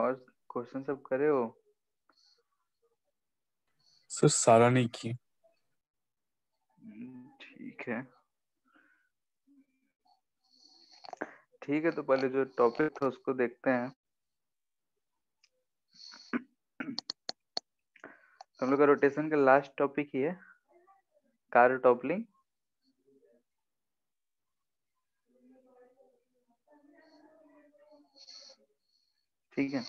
और क्वेश्चन सब करे हो सर? सारा नहीं किए। ठीक है तो पहले जो टॉपिक था उसको देखते हैं। हम लोग का रोटेशन का लास्ट टॉपिक ही है कार टॉपलिंग। ठीक है,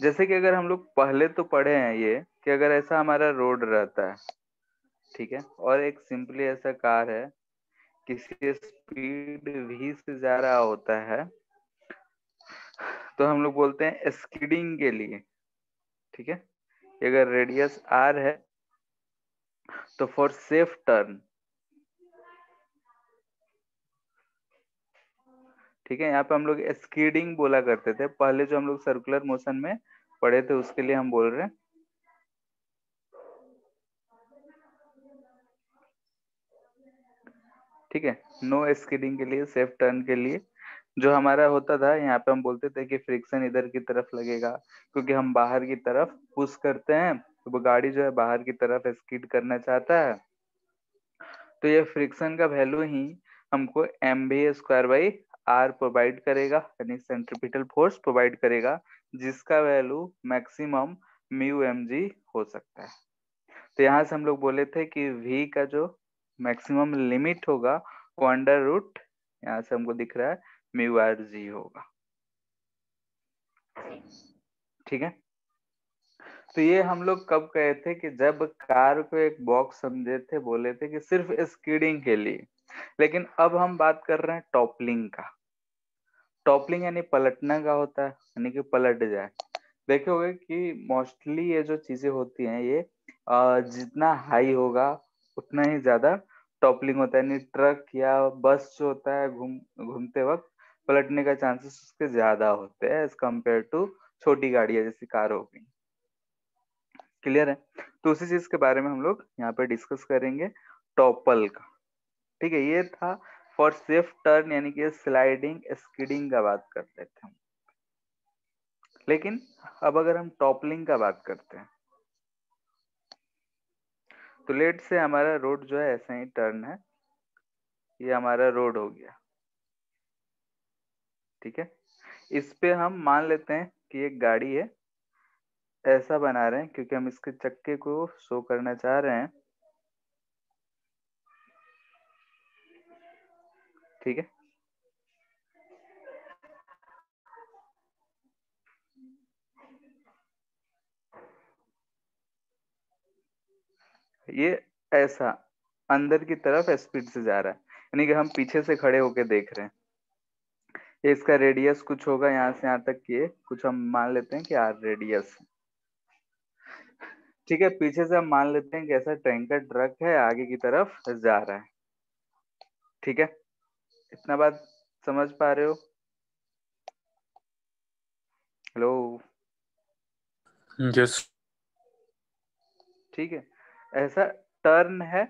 जैसे कि अगर हम लोग पहले तो पढ़े हैं ये कि अगर ऐसा हमारा रोड रहता है, ठीक है, और एक सिंपली ऐसा कार है किसी स्पीड भी से जा रहा होता है तो हम लोग बोलते हैं स्किडिंग के लिए। ठीक है, अगर रेडियस r है तो फॉर सेफ टर्न, ठीक है, यहाँ पे हम लोग स्कीडिंग बोला करते थे पहले, जो हम लोग सर्कुलर मोशन में पढ़े थे उसके लिए हम बोल रहे हैं। ठीक है, नो स्कीडिंग के लिए, सेफ टर्न के लिए जो हमारा होता था यहाँ पे हम बोलते थे कि फ्रिक्शन इधर की तरफ लगेगा क्योंकि हम बाहर की तरफ पुश करते हैं तो वो गाड़ी जो है बाहर की तरफ स्कीड करना चाहता है, तो ये फ्रिक्शन का वैल्यू ही हमको mv² R प्रोवाइड करेगा, यानी सेंट्रीपिटल फोर्स प्रोवाइड करेगा, जिसका वैल्यू मैक्सिमम μmg हो सकता है। तो यहाँ से हम लोग बोले थे कि v का जो मैक्सिमम लिमिट होगा वो अंडर रूट, यहाँ से हमको दिख रहा है μrg होगा। ठीक है, तो ये हम लोग कब कहे थे कि जब कार को एक बॉक्स समझे थे, बोले थे कि सिर्फ स्कीडिंग के लिए, लेकिन अब हम बात कर रहे हैं टॉपलिंग का। टॉपलिंग यानी पलटना का होता है, यानी कि पलट जाए। देखोगे कि मोस्टली ये जो चीजें होती हैं ये जितना हाई होगा उतना ही ज्यादा टॉपलिंग होता है, यानी ट्रक या बस जो होता है घूमते वक्त पलटने का चांसेस उसके ज्यादा होते हैं एज कम्पेयर टू छोटी गाड़ियां जैसी कार हो गई। क्लियर है? तो उसी चीज के बारे में हम लोग यहाँ पे डिस्कस करेंगे, टॉपल का। ठीक है, ये था फॉर सेफ टर्न, यानी कि स्लाइडिंग स्किडिंग का बात कर रहे थे हम, लेकिन अब अगर हम टॉपलिंग का बात करते हैं तो लेट से हमारा रोड जो है ऐसा ही टर्न है, ये हमारा रोड हो गया। ठीक है, इस पे हम मान लेते हैं कि एक गाड़ी है, ऐसा बना रहे हैं क्योंकि हम इसके चक्के को शो करना चाह रहे हैं। ठीक है, ये ऐसा अंदर की तरफ स्पीड से जा रहा है, यानी कि हम पीछे से खड़े होके देख रहे हैं। ये इसका रेडियस कुछ होगा यहाँ से यहाँ तक, ये कुछ हम मान लेते हैं कि r रेडियस है। ठीक है, पीछे से हम मान लेते हैं कि ऐसा टैंकर ट्रक है आगे की तरफ जा रहा है। ठीक है, इतना बात समझ पा रहे हो? हेलो? यस। ठीक है, ऐसा टर्न है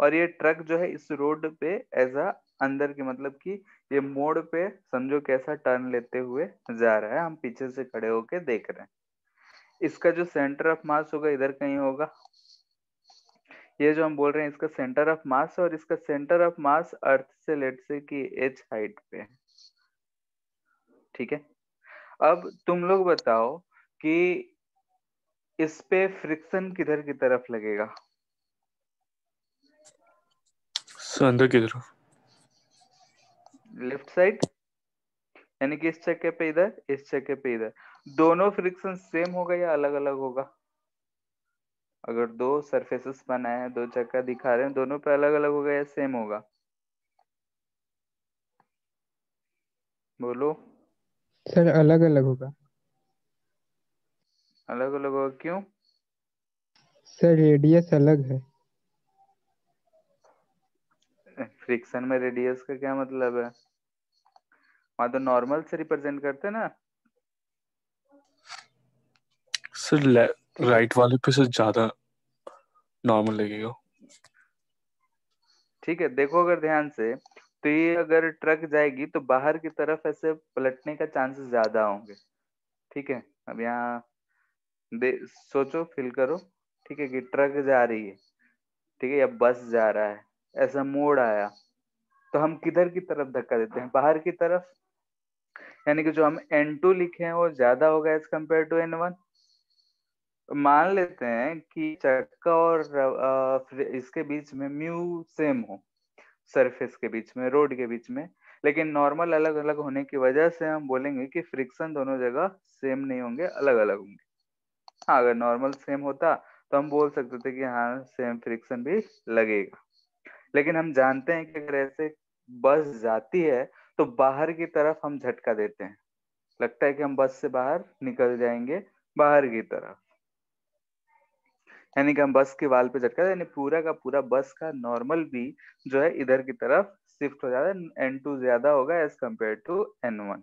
और ये ट्रक जो है इस रोड पे ऐसा अंदर के, मतलब कि ये मोड़ पे समझो कैसा टर्न लेते हुए जा रहा है, हम पीछे से खड़े होके देख रहे हैं। इसका जो सेंटर ऑफ मास होगा इधर कहीं होगा, ये जो हम बोल रहे हैं इसका सेंटर ऑफ मास, और इसका सेंटर ऑफ मास अर्थ से लेट से कि h हाइट पे है। ठीक है, अब तुम लोग बताओ कि इस पे फ्रिक्शन किधर की तरफ लगेगा? अंदर की तरफ, लेफ्ट साइड, यानी कि इस चक्के पे इधर, इस चक्के पे इधर, दोनों फ्रिक्शन सेम होगा या अलग अलग होगा? अगर दो सरफेसेस बनाए हैं, दो चक्का दिखा रहे हैं, दोनों पे अलग अलग होगा या सेम होगा? बोलो सर। अलग अलग होगा। अलग अलग होगा क्यों सर? रेडियस अलग है। फ्रिक्शन में रेडियस का क्या मतलब है? वहां तो नॉर्मल से रिप्रेजेंट करते ना सर। राइट वाले पे से ज्यादा नॉर्मल लगेगा। ठीक है, देखो अगर ध्यान से तो ये अगर ट्रक जाएगी तो बाहर की तरफ ऐसे पलटने का चांसेस ज्यादा होंगे, ठीक है। अब यहाँ सोचो, फिल करो, ठीक है, कि ट्रक जा रही है, ठीक है, या बस जा रहा है, ऐसा मोड़ आया तो हम किधर की तरफ धक्का देते हैं, बाहर की तरफ, यानी कि जो हम N2 लिखे हैं वो ज्यादा होगा एज कम्पेयर टू N1। मान लेते हैं कि चक्का और इसके बीच में म्यू सेम हो, सरफेस के बीच में, रोड के बीच में, लेकिन नॉर्मल अलग अलग होने की वजह से हम बोलेंगे कि फ्रिक्शन दोनों जगह सेम नहीं होंगे, अलग अलग होंगे। हाँ, अगर नॉर्मल सेम होता तो हम बोल सकते थे कि हाँ सेम फ्रिक्शन भी लगेगा, लेकिन हम जानते हैं कि अगर ऐसे बस जाती है तो बाहर की तरफ हम झटका देते हैं, लगता है कि हम बस से बाहर निकल जाएंगे, बाहर की तरफ, यानी कि हम बस के वाल पे झटका, यानी पूरा का पूरा बस का नॉर्मल भी जो है इधर की तरफ शिफ्ट हो जाता है, N2 ज्यादा होगा एज कंपेयर टू N1,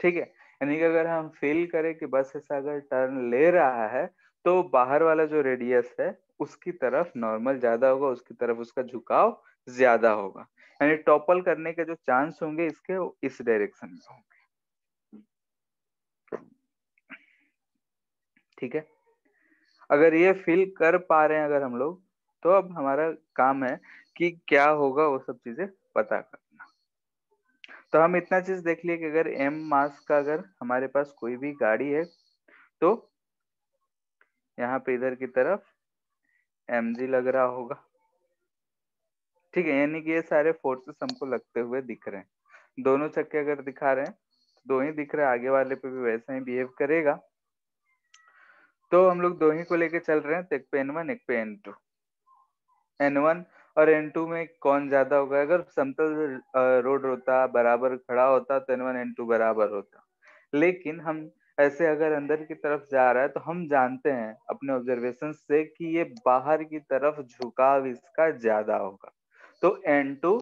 ठीक है। यानी कि अगर हम फील करें कि बस ऐसा अगर टर्न ले रहा है तो बाहर वाला जो रेडियस है उसकी तरफ नॉर्मल ज्यादा होगा, उसकी तरफ उसका झुकाव ज्यादा होगा, यानी टॉपल करने के जो चांस होंगे इसके इस डायरेक्शन में होंगे, ठीक है। अगर ये फील कर पा रहे हैं अगर हम लोग, तो अब हमारा काम है कि क्या होगा वो सब चीजें पता करना। तो हम इतना चीज देख लिए कि अगर m मास का अगर हमारे पास कोई भी गाड़ी है तो यहाँ पे इधर की तरफ mg लग रहा होगा, ठीक है, यानी कि ये सारे फोर्सेस हमको लगते हुए दिख रहे हैं। दोनों चक्के अगर दिखा रहे हैं तो दो ही दिख रहे हैं, आगे वाले पे भी वैसा ही बिहेव करेगा, तो हम लोग दो ही को लेके चल रहे हैं, तो एक पे N1 एक पे N2। N1 और N2 में कौन ज्यादा होगा? अगर समतल रोड होता, बराबर खड़ा होता, तो N1 N2 बराबर होता, लेकिन हम ऐसे अगर अंदर की तरफ जा रहा है तो हम जानते हैं अपने ऑब्जर्वेशन से कि ये बाहर की तरफ झुकाव इसका ज्यादा होगा, तो N2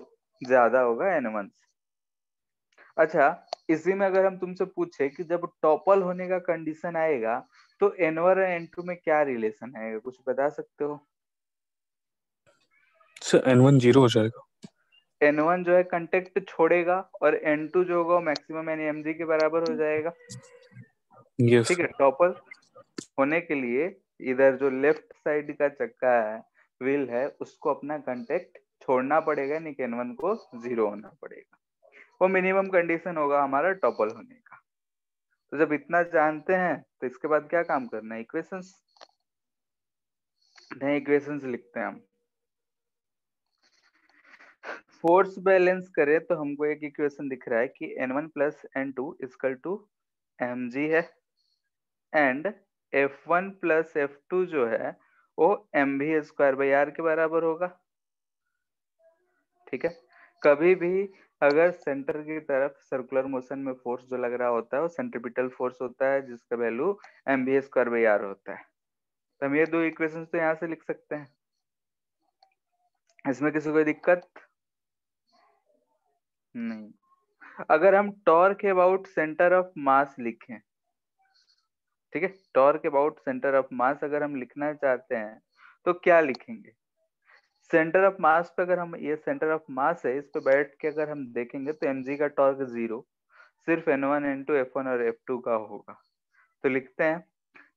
ज्यादा होगा N1 से। अच्छा, इसी में अगर हम तुमसे पूछे कि जब टॉपल होने का कंडीशन आएगा तो N1 और N2 में क्या रिलेशन है, कुछ बता सकते हो? सर N1 जीरो हो जाएगा, N1 जो है कांटेक्ट छोड़ेगा और N2 जो होगा मैक्सिमम यानी mg के बराबर हो जाएगा, ठीक है। टॉपल होने के लिए इधर जो लेफ्ट साइड का चक्का है, व्हील है, उसको अपना कांटेक्ट छोड़ना पड़ेगा, यानी कि N1 को जीरो होना पड़ेगा, वो मिनिमम कंडीशन होगा हमारा टॉपल होने का। तो जब इतना जानते हैं तो इसके बाद क्या काम करना है? इक्वेशंस, नहीं इक्वेशंस लिखते हैं हम। फोर्स बैलेंस करें तो हमको एक इक्वेशन दिख रहा है कि N1 plus N2 equal to mg है एंड F1 प्लस F2 जो है वो mv स्क्वायर बाई r के बराबर होगा, ठीक है। कभी भी अगर सेंटर की तरफ सर्कुलर मोशन में फोर्स जो लग रहा होता है वो सेंट्रीपिटल फोर्स होता है, जिसका value mv square by r होता है, तो हम ये दो इक्वेशंस तो यहाँ से लिख सकते हैं, इसमें किसी कोई दिक्कत नहीं। अगर हम torque about centre of mass लिखें, ठीक है, torque about centre of mass अगर हम लिखना चाहते हैं तो क्या लिखेंगे? सेंटर ऑफ मास पे अगर हम, ये सेंटर ऑफ मास है, इस पे बैठ के अगर हम देखेंगे तो mg का टॉर्क जीरो सिर्फ N1 N2 F1 और F2 का होगा, तो लिखते हैं।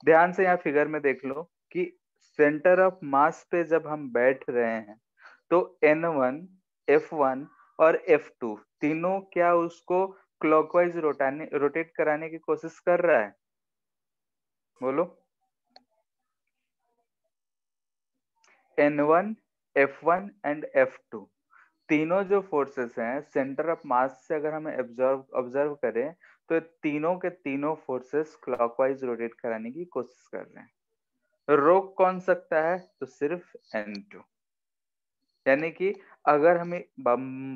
ध्यान से यहाँ फिगर में देख लो कि सेंटर ऑफ मास पे जब हम बैठ रहे हैं तो N1 F1 और F2 तीनों क्या उसको क्लॉकवाइज रोटेट कराने की कोशिश कर रहा है? बोलो, N1 F1 एंड F2 तीनों जो फोर्सेस हैं सेंटर ऑफ मास से अगर हम ऑब्जर्व करें तो तीनों के तीनों फोर्सेस क्लॉकवाइज रोटेट कराने की कोशिश कर रहे हैं। रोक कौन सकता है? तो सिर्फ N2, यानी कि अगर हमें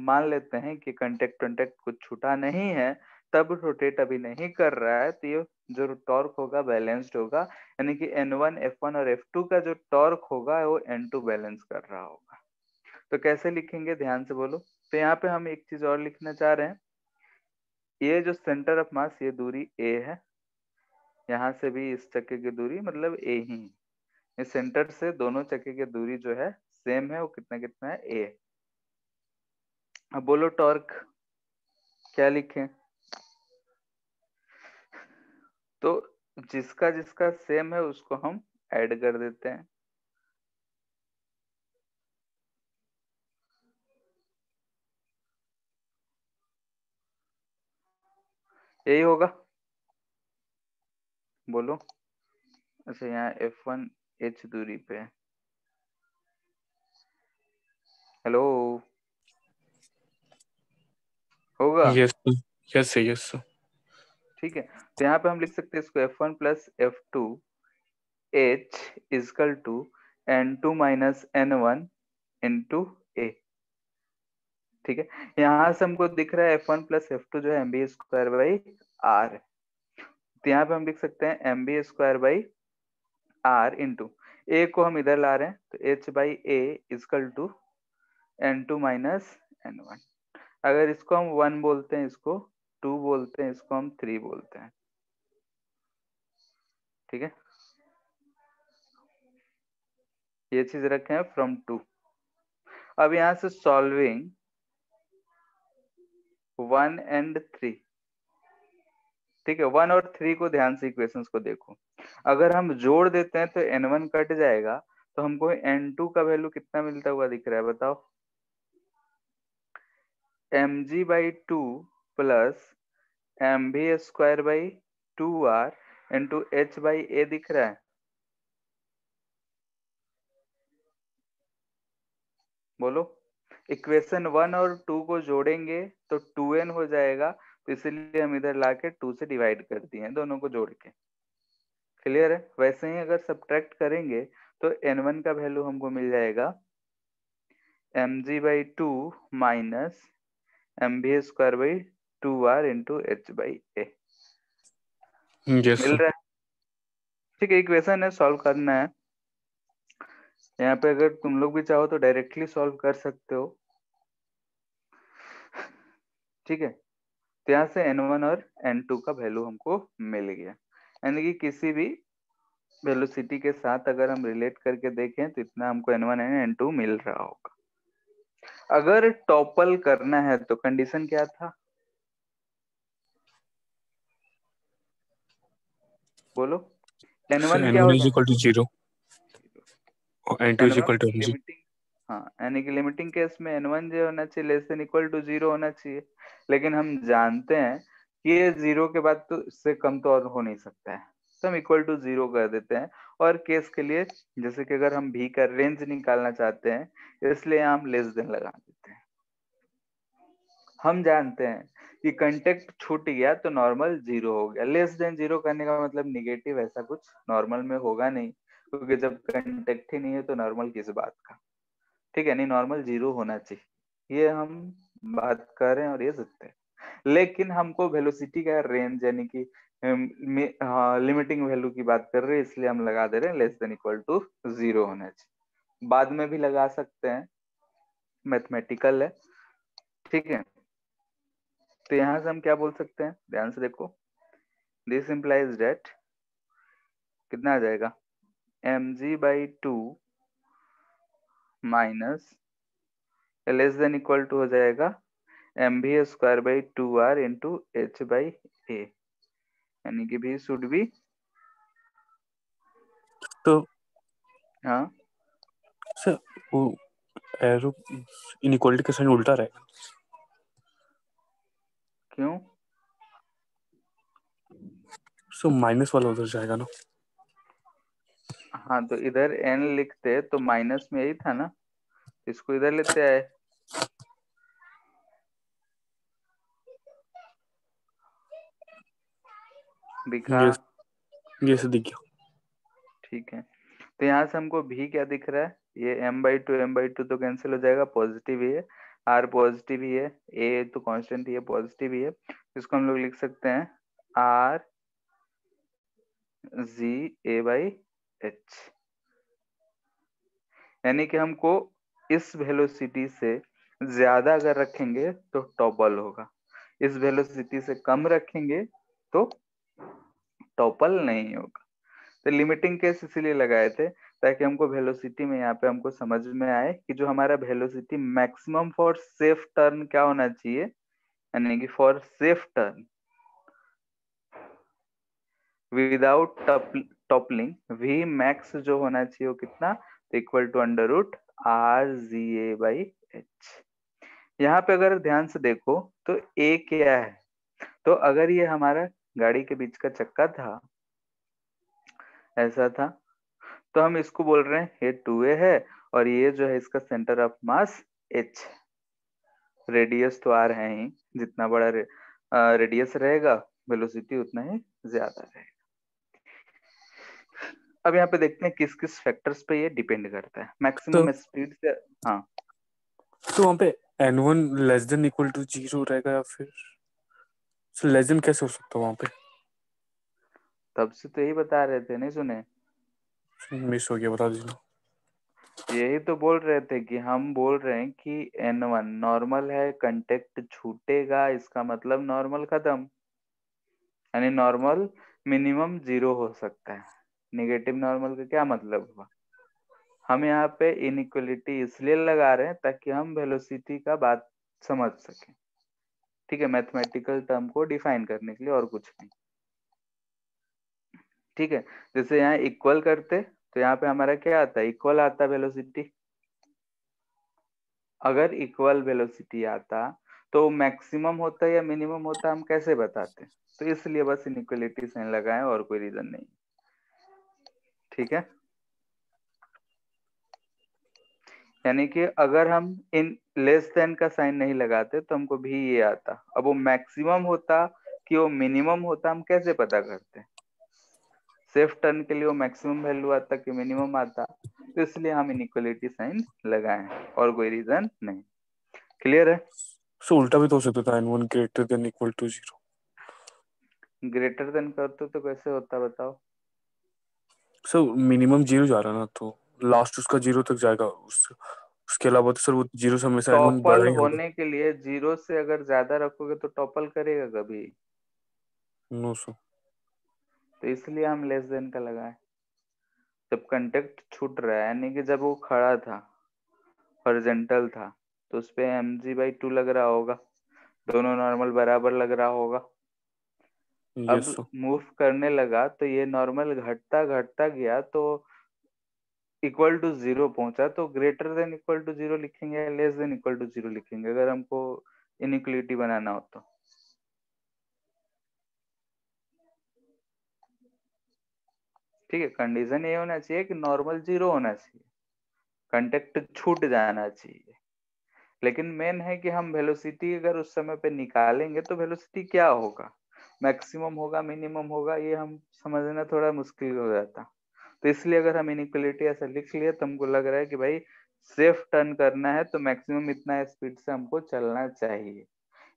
मान लेते हैं कि कांटेक्ट कुछ छूटा नहीं है, तब रोटेट अभी नहीं कर रहा है, तो ये जो टॉर्क होगा बैलेंस्ड होगा, यानी कि N1 F1 और F2 का जो टॉर्क होगा वो N2 बैलेंस कर रहा होगा। तो कैसे लिखेंगे, ध्यान से बोलो। तो यहाँ पे हम एक चीज और लिखना चाह रहे हैं, ये जो सेंटर ऑफ मास, ये दूरी a है, यहाँ से भी इस चक्के की दूरी मतलब a ही है, सेंटर से दोनों चक्के की दूरी जो है सेम है, वो कितना है a। अब बोलो टॉर्क क्या लिखें? तो जिसका जिसका सेम है उसको हम ऐड कर देते हैं। यही होगा, बोलो। अच्छा यहाँ F1H दूरी पे, हेलो, होगा। यस यस यस, ठीक है। तो यहाँ पे हम लिख सकते हैं इसको F1 + F2H is equal to N2 - N1 into ए। ठीक है, यहाँ से हमको दिख रहा है F1 + F2 जो है mv²/r। तो यहाँ पे हम लिख सकते हैं mv²/r इंटू ए को हम इधर ला रहे हैं तो h/a is equal to N2 - N1। अगर इसको हम 1 बोलते हैं, इसको 2 बोलते हैं, इसको हम 3 बोलते हैं। ठीक है, ये चीज रखे हैं फ्रॉम 2। अब यहां से सॉल्विंग 1 और 3। ठीक है, 1 और 3 को ध्यान से इक्वेशंस को देखो। अगर हम जोड़ देते हैं तो n1 कट जाएगा, तो हमको n2 का वैल्यू कितना मिलता हुआ दिख रहा है, बताओ। mg/2 + mv²/2r इंटू h/a दिख रहा है, बोलो। इक्वेशन 1 और 2 को जोड़ेंगे तो 2n हो जाएगा, तो इसीलिए हम इधर लाके 2 से डिवाइड कर दिए हैं दोनों को जोड़ के। क्लियर है। वैसे ही अगर सब्ट्रैक्ट करेंगे तो n1 का वैल्यू हमको मिल जाएगा mg/2 - mv²/2r इंटू h/a। मिल रहा है। ठीक है, इक्वेशन है, सॉल्व करना है। यहाँ पे अगर तुम लोग भी चाहो तो डायरेक्टली सॉल्व कर सकते हो। ठीक है, तो यहाँ से n1 और n2 का वैल्यू हमको मिल गया। यानी कि किसी भी वेलोसिटी के साथ अगर हम रिलेट करके देखें तो इतना हमको n1 एंड n2 मिल रहा होगा। अगर टॉपल करना है तो कंडीशन क्या था, बोलो। n1 क्या होगा, यानी कि लिमिटिंग केस में n1 जो होना चाहिए लेस देन इक्वल टू 0 होना चाहिए। लेकिन हम जानते हैं कि ये 0 के बाद तो इससे कम तो और हो नहीं सकता है, तो हम इक्वल टू 0 कर देते हैं। और केस के लिए जैसे कि अगर हम v का रेंज निकालना चाहते हैं, इसलिए हम लेस देन लगा देते हैं। हम जानते हैं कि कंटेक्ट छूट गया तो नॉर्मल 0 हो गया। लेस देन 0 करने का मतलब निगेटिव, ऐसा कुछ नॉर्मल में होगा नहीं, क्योंकि जब कंटेक्ट ही नहीं है तो नॉर्मल किस बात का। ठीक है, नहीं, नॉर्मल 0 होना चाहिए, ये हम बात कर रहे हैं और ये सत्य है। लेकिन हमको वेलोसिटी का रेंज यानी कि लिमिटिंग वैल्यू की बात कर रहे हैं, इसलिए हम लगा दे रहे हैं लेस देन इक्वल टू 0 होना चाहिए। बाद में भी लगा सकते हैं, मैथमेटिकल है। ठीक है, तो यहाँ से हम क्या बोल सकते हैं, ध्यान से देखो। दिस इंप्लाइज डेट कितना आ जाएगा, mg/2 - less than equal to हो जाएगा mv²/2r इंटू h/a, यानी कि भी शुड बी। तो हाँ सर, वो एरो इनइक्वालिटी के साइन उल्टा रहेगा, क्यों? सो माइनस वाला उधर जाएगा ना। हाँ, तो इधर n लिखते तो माइनस में यही था ना, इसको इधर लेते आए। दिखा? ये से दिख गया। ठीक है, तो यहाँ से हमको भी क्या दिख रहा है, ये m/2 तो कैंसिल हो जाएगा, पॉजिटिव ही है, r पॉजिटिव ही है, a तो कांस्टेंट ही है, पॉजिटिव ही है। इसको हम लोग लिख सकते हैं r g a/h, यानी कि हमको इस वेलोसिटी से ज्यादा अगर रखेंगे तो टॉपल होगा, इस वेलोसिटी से कम रखेंगे तो टॉपल नहीं होगा। तो लिमिटिंग केस इसीलिए लगाए थे ताकि हमको वेलोसिटी में यहाँ पे हमको समझ में आए कि जो हमारा velocity maximum for safe turn क्या होना चाहिए, यानी कि for safe turn without toppling V max जो होना चाहिए वो कितना, तो equal to under root R G A by H. यहाँ पे अगर ध्यान से देखो तो ए क्या है, तो अगर ये हमारा गाड़ी के बीच का चक्का था ऐसा था, तो हम इसको बोल रहे हैं ये 2a है और ये जो है इसका centre of mass h, radius तो r है ही, जितना बड़ा रेडियस रहेगा वेलोसिटी उतना ही ज्यादा रहेगा। अब यहाँ पे देखते हैं किस किस फैक्टर्स पे ये डिपेंड करता है। मैक्सिमम स्पीड से, हाँ तो वहाँ पे n1 less than equal to 0 रहेगा या फिर लेस देन कैसे हो सकता है वहाँ पे? तब से तो यही बता रहे थे, नहीं सुने? मिस हो गया, बता दीजिए। यही तो बोल रहे थे कि हम बोल रहे हैं कि N1 नॉर्मल है, कांटेक्ट छूटेगा, इसका मतलब नॉर्मल खत्म, यानी नॉर्मल मिनिमम 0 हो सकता है। नेगेटिव नॉर्मल का क्या मतलब हुआ? हम यहाँ पे इनइक्वलिटी इसलिए लगा रहे हैं ताकि हम वेलोसिटी का बात समझ सकें, ठीक है, मैथमेटिकल टर्म को डिफाइन करने के लिए और कुछ नहीं, ठीक है। जैसे यहाँ इक्वल करते तो यहाँ पे हमारा क्या आता है, इक्वल आता है वेलोसिटी। अगर इक्वल वेलोसिटी आता तो मैक्सिमम होता या मिनिमम होता हम कैसे बताते, तो इसलिए बस इनइक्वलिटी साइन लगाएं और कोई रीजन नहीं, ठीक है। यानी कि अगर हम इन लेस देन का साइन नहीं लगाते तो हमको भी ये आता। अब वो मैक्सिमम होता कि वो मिनिमम होता हम कैसे पता करते? सेफ टर्न के लिए वो मैक्सिमम वैल्यू आता कि मिनिमम आता, तो इसलिए हम इनइक्वालिटी साइन लगाएं और कोई रीजन नहीं। क्लियर है? सो उल्टा भी तो हो सकता था, n1 greater than equal to 0। greater than करते तो कैसे होता बताओ? सर मिनिमम 0 जा रहा ना, तो लास्ट उसका 0 तक जाएगा, उसके अलावा तो सर वो 0 से हमेशा n1 बढ़ रही होने के लिए 0 से अगर ज्यादा रखोगे तो टॉपल करेगा कभी? नो सर, तो इसलिए हम लेस देन का लगाए। जब कांटेक्ट छूट रहा है, यानी कि जब वो खड़ा था हॉरिजॉन्टल था, तो उस पे mg/2 लग रहा होगा, दोनों नॉर्मल बराबर लग रहा होगा। अब मूव करने लगा तो ये नॉर्मल घटता घटता गया तो इक्वल टू 0 पहुंचा, तो ग्रेटर देन इक्वल टू 0 लिखेंगे या लेस देन इक्वल टू 0 लिखेंगे अगर हमको इनइक्वलिटी बनाना हो तो? ठीक है, कंडीशन ये होना चाहिए कि नॉर्मल 0 होना चाहिए, कांटेक्ट छूट जाना चाहिए। लेकिन मेन है कि हम वेलोसिटी अगर उस समय पे निकालेंगे तो वेलोसिटी क्या होगा, मैक्सिमम होगा मिनिमम होगा, ये हम समझना थोड़ा मुश्किल हो जाता। तो इसलिए अगर हम इनइक्वलिटी ऐसा लिख लिए तो हमको लग रहा है कि भाई सेफ टर्न करना है तो मैक्सिमम इतना स्पीड से हमको चलना चाहिए,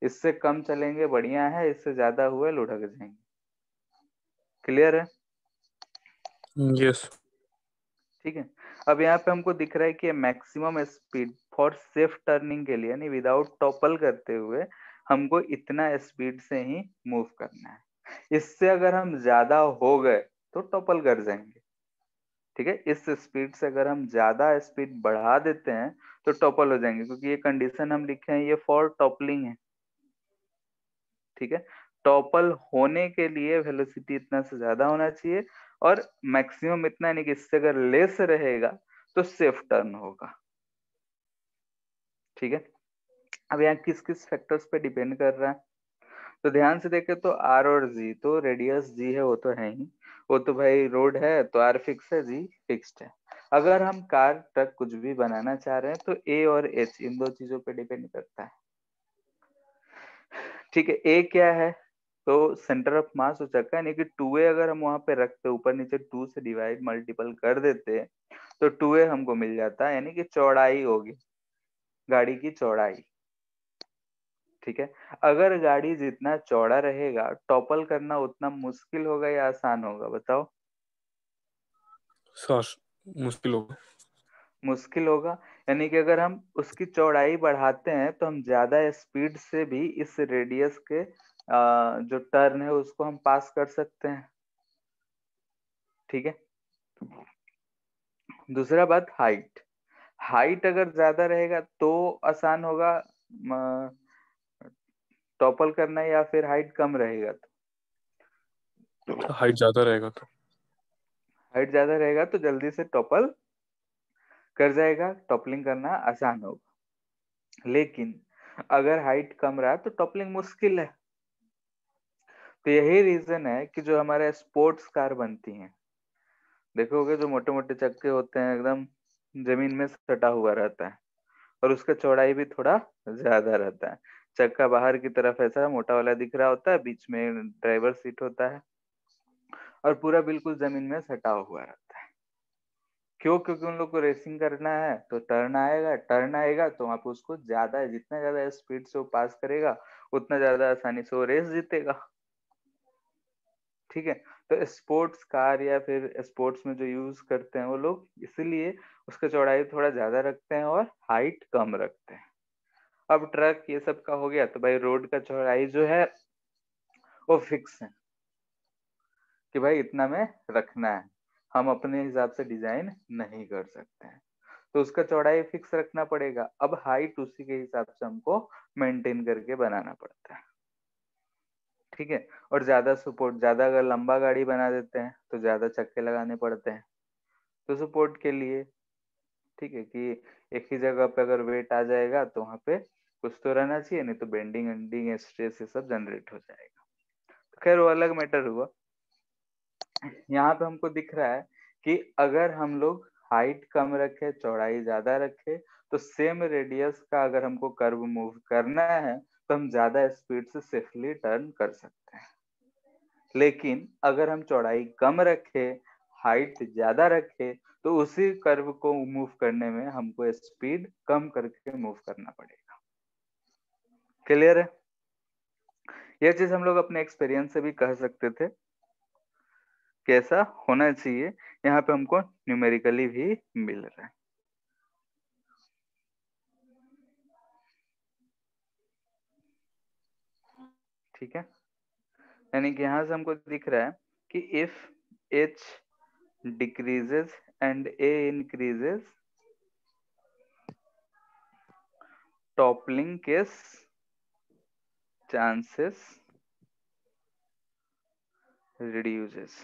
इससे कम चलेंगे बढ़िया है, इससे ज्यादा हुए लुढ़क जाएंगे। क्लियर है? यस, ठीक है। अब यहाँ पे हमको दिख रहा है कि maximum speed for safe turning के लिए, यानी विदाउट टॉपल करते हुए हमको इतना स्पीड से ही मूव करना है। इससे अगर हम ज्यादा हो गए तो टॉपल कर जाएंगे, ठीक है। इस स्पीड से अगर हम ज्यादा स्पीड बढ़ा देते हैं तो टॉपल हो जाएंगे, क्योंकि ये कंडीशन हम लिखे हैं ये फॉर टॉपलिंग है, ठीक है। टॉपल होने के लिए वेलोसिटी इतना से ज्यादा होना चाहिए और मैक्सिमम इतना, यानी कि इससे अगर लेस रहेगा तो सेफ टर्न होगा, ठीक है। अब यहाँ किस किस फैक्टर्स पे डिपेंड कर रहा है, तो ध्यान से देखें तो आर और जी, तो रेडियस जी है वो तो है ही, वो तो भाई रोड है तो आर फिक्स है, जी फिक्स्ड है। अगर हम कार ट्रक कुछ भी बनाना चाह रहे हैं तो ए और एच इन दो चीजों पे डिपेंड करता है, ठीक है। ए क्या है, तो सेंटर ऑफ मास हो चक्का, यानी कि 2a अगर हम वहां पे रखते ऊपर नीचे 2 से डिवाइड मल्टीपल कर देते तो 2a हमको मिल जाता है, यानी कि चौड़ाई होगी गाड़ी की, चौड़ाई, ठीक है। अगर गाड़ी जितना चौड़ा रहेगा टॉपल करना उतना मुश्किल होगा या आसान होगा बताओ? सर मुश्किल होगा, मुश्किल होगा। यानी कि अगर हम उसकी चौड़ाई बढ़ाते हैं तो हम ज्यादा स्पीड से भी इस रेडियस के जो टर्न है उसको हम पास कर सकते हैं, ठीक है। दूसरा बात हाइट, हाइट अगर ज्यादा रहेगा तो आसान होगा टॉपल करना, या फिर हाइट कम रहेगा तो हाइट ज्यादा रहेगा तो जल्दी से टॉपल कर जाएगा, टॉपलिंग करना आसान होगा। लेकिन अगर हाइट कम रहा तो टॉपलिंग मुश्किल है। तो यही रीजन है कि जो हमारे स्पोर्ट्स कार बनती हैं, देखोगे जो मोटे मोटे चक्के होते हैं एकदम जमीन में सटा हुआ रहता है और उसका चौड़ाई भी थोड़ा ज्यादा रहता है, चक्का बाहर की तरफ ऐसा मोटा वाला दिख रहा होता है, बीच में ड्राइवर सीट होता है और पूरा बिल्कुल जमीन में सटा हुआ रहता है। क्यों? क्योंकि उन लोग को रेसिंग करना है तो टर्न आएगा तो आप उसको ज्यादा, जितना ज्यादा स्पीड से वो पास करेगा उतना ज्यादा आसानी से वो रेस जीतेगा। ठीक है, तो स्पोर्ट्स कार या फिर स्पोर्ट्स में जो यूज करते हैं वो लोग इसीलिए उसका चौड़ाई थोड़ा ज्यादा रखते हैं और हाइट कम रखते हैं। अब ट्रक ये सब का हो गया तो भाई रोड का चौड़ाई जो है वो फिक्स है कि भाई इतना में रखना है, हम अपने हिसाब से डिजाइन नहीं कर सकते हैं, तो उसका चौड़ाई फिक्स रखना पड़ेगा। अब हाइट उसी के हिसाब से हमको मेंटेन करके बनाना पड़ता है। ठीक है, और ज्यादा सपोर्ट, ज्यादा अगर लंबा गाड़ी बना देते हैं तो ज्यादा चक्के लगाने पड़ते हैं तो सपोर्ट के लिए। ठीक है, कि एक ही जगह पे अगर वेट आ जाएगा तो वहां पे कुछ तो रहना चाहिए, नहीं तो बेंडिंग एंडिंग स्ट्रेस ये सब जनरेट हो जाएगा। तो खैर वो अलग मैटर हुआ। यहाँ पे हमको दिख रहा है कि अगर हम लोग हाइट कम रखे, चौड़ाई ज्यादा रखे, तो सेम रेडियस का अगर हमको कर्व मूव करना है तो हम ज्यादा स्पीड से सेफली टर्न कर सकते हैं। लेकिन अगर हम चौड़ाई कम रखे, हाइट ज्यादा रखे, तो उसी कर्व को मूव करने में हमको स्पीड कम करके मूव करना पड़ेगा। क्लियर है? यह चीज हम लोग अपने एक्सपीरियंस से भी कह सकते थे, कैसा होना चाहिए। यहाँ पे हमको न्यूमेरिकली भी मिल रहा है। ठीक है, यानी कि यहाँ से हमको दिख रहा है कि if h decreases and a increases, toppling case chances reduces।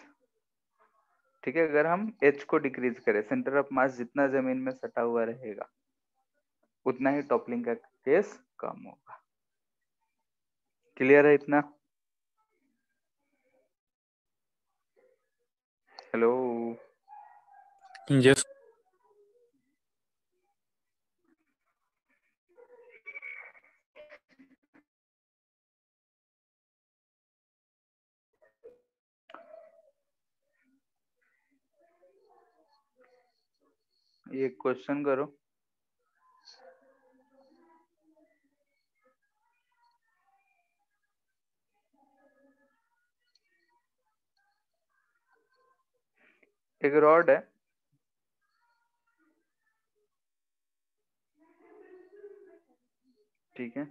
ठीक है, अगर हम h को डिक्रीज करें, सेंटर ऑफ मास जितना जमीन में सटा हुआ रहेगा उतना ही टॉपलिंग का केस कम होगा। क्लियर है इतना? हेलो, यस, ये क्वेश्चन करो। एक रॉड है, ठीक है,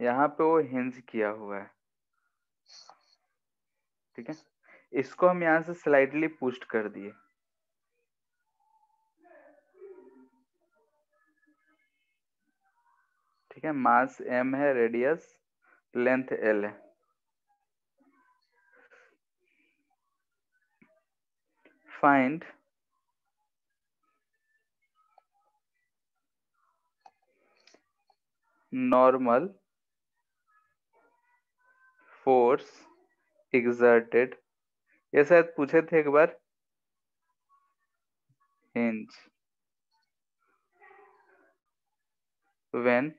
यहाँ पे वो हिंज किया हुआ है। ठीक है, इसको हम यहाँ से स्लाइडली पुश्ड कर दिए। ठीक है, मास m है, रेडियस लेंथ l है। फाइंड नॉर्मल फोर्स एक्सर्टेड, ये शायद पूछे थे एक बार, hinge when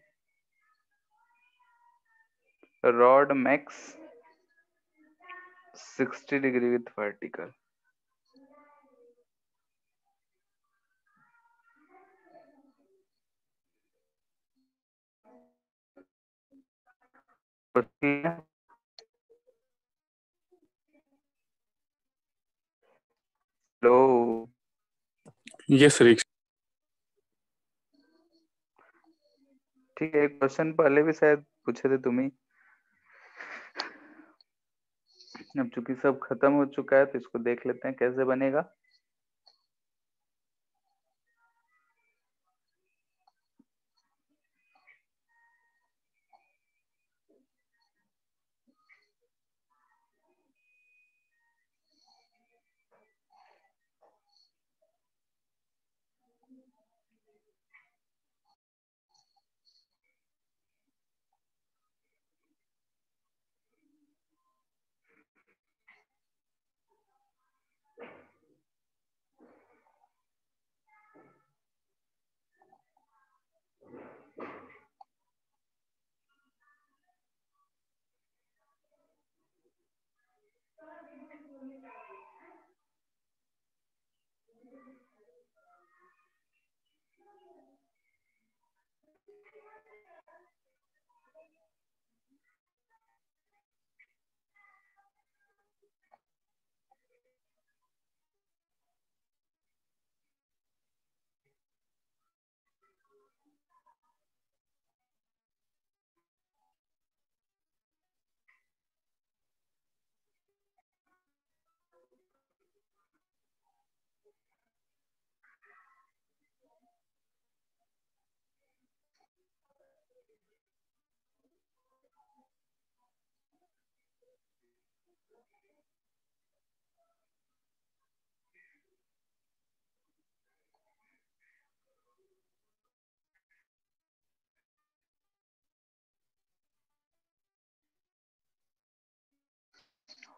rod makes 60 degree with vertical. Hello, yes रिक्शा। ठीक है, क्वेश्चन पहले भी शायद पूछे थे तुम्हें, अब चूंकि सब खत्म हो चुका है तो इसको देख लेते हैं कैसे बनेगा।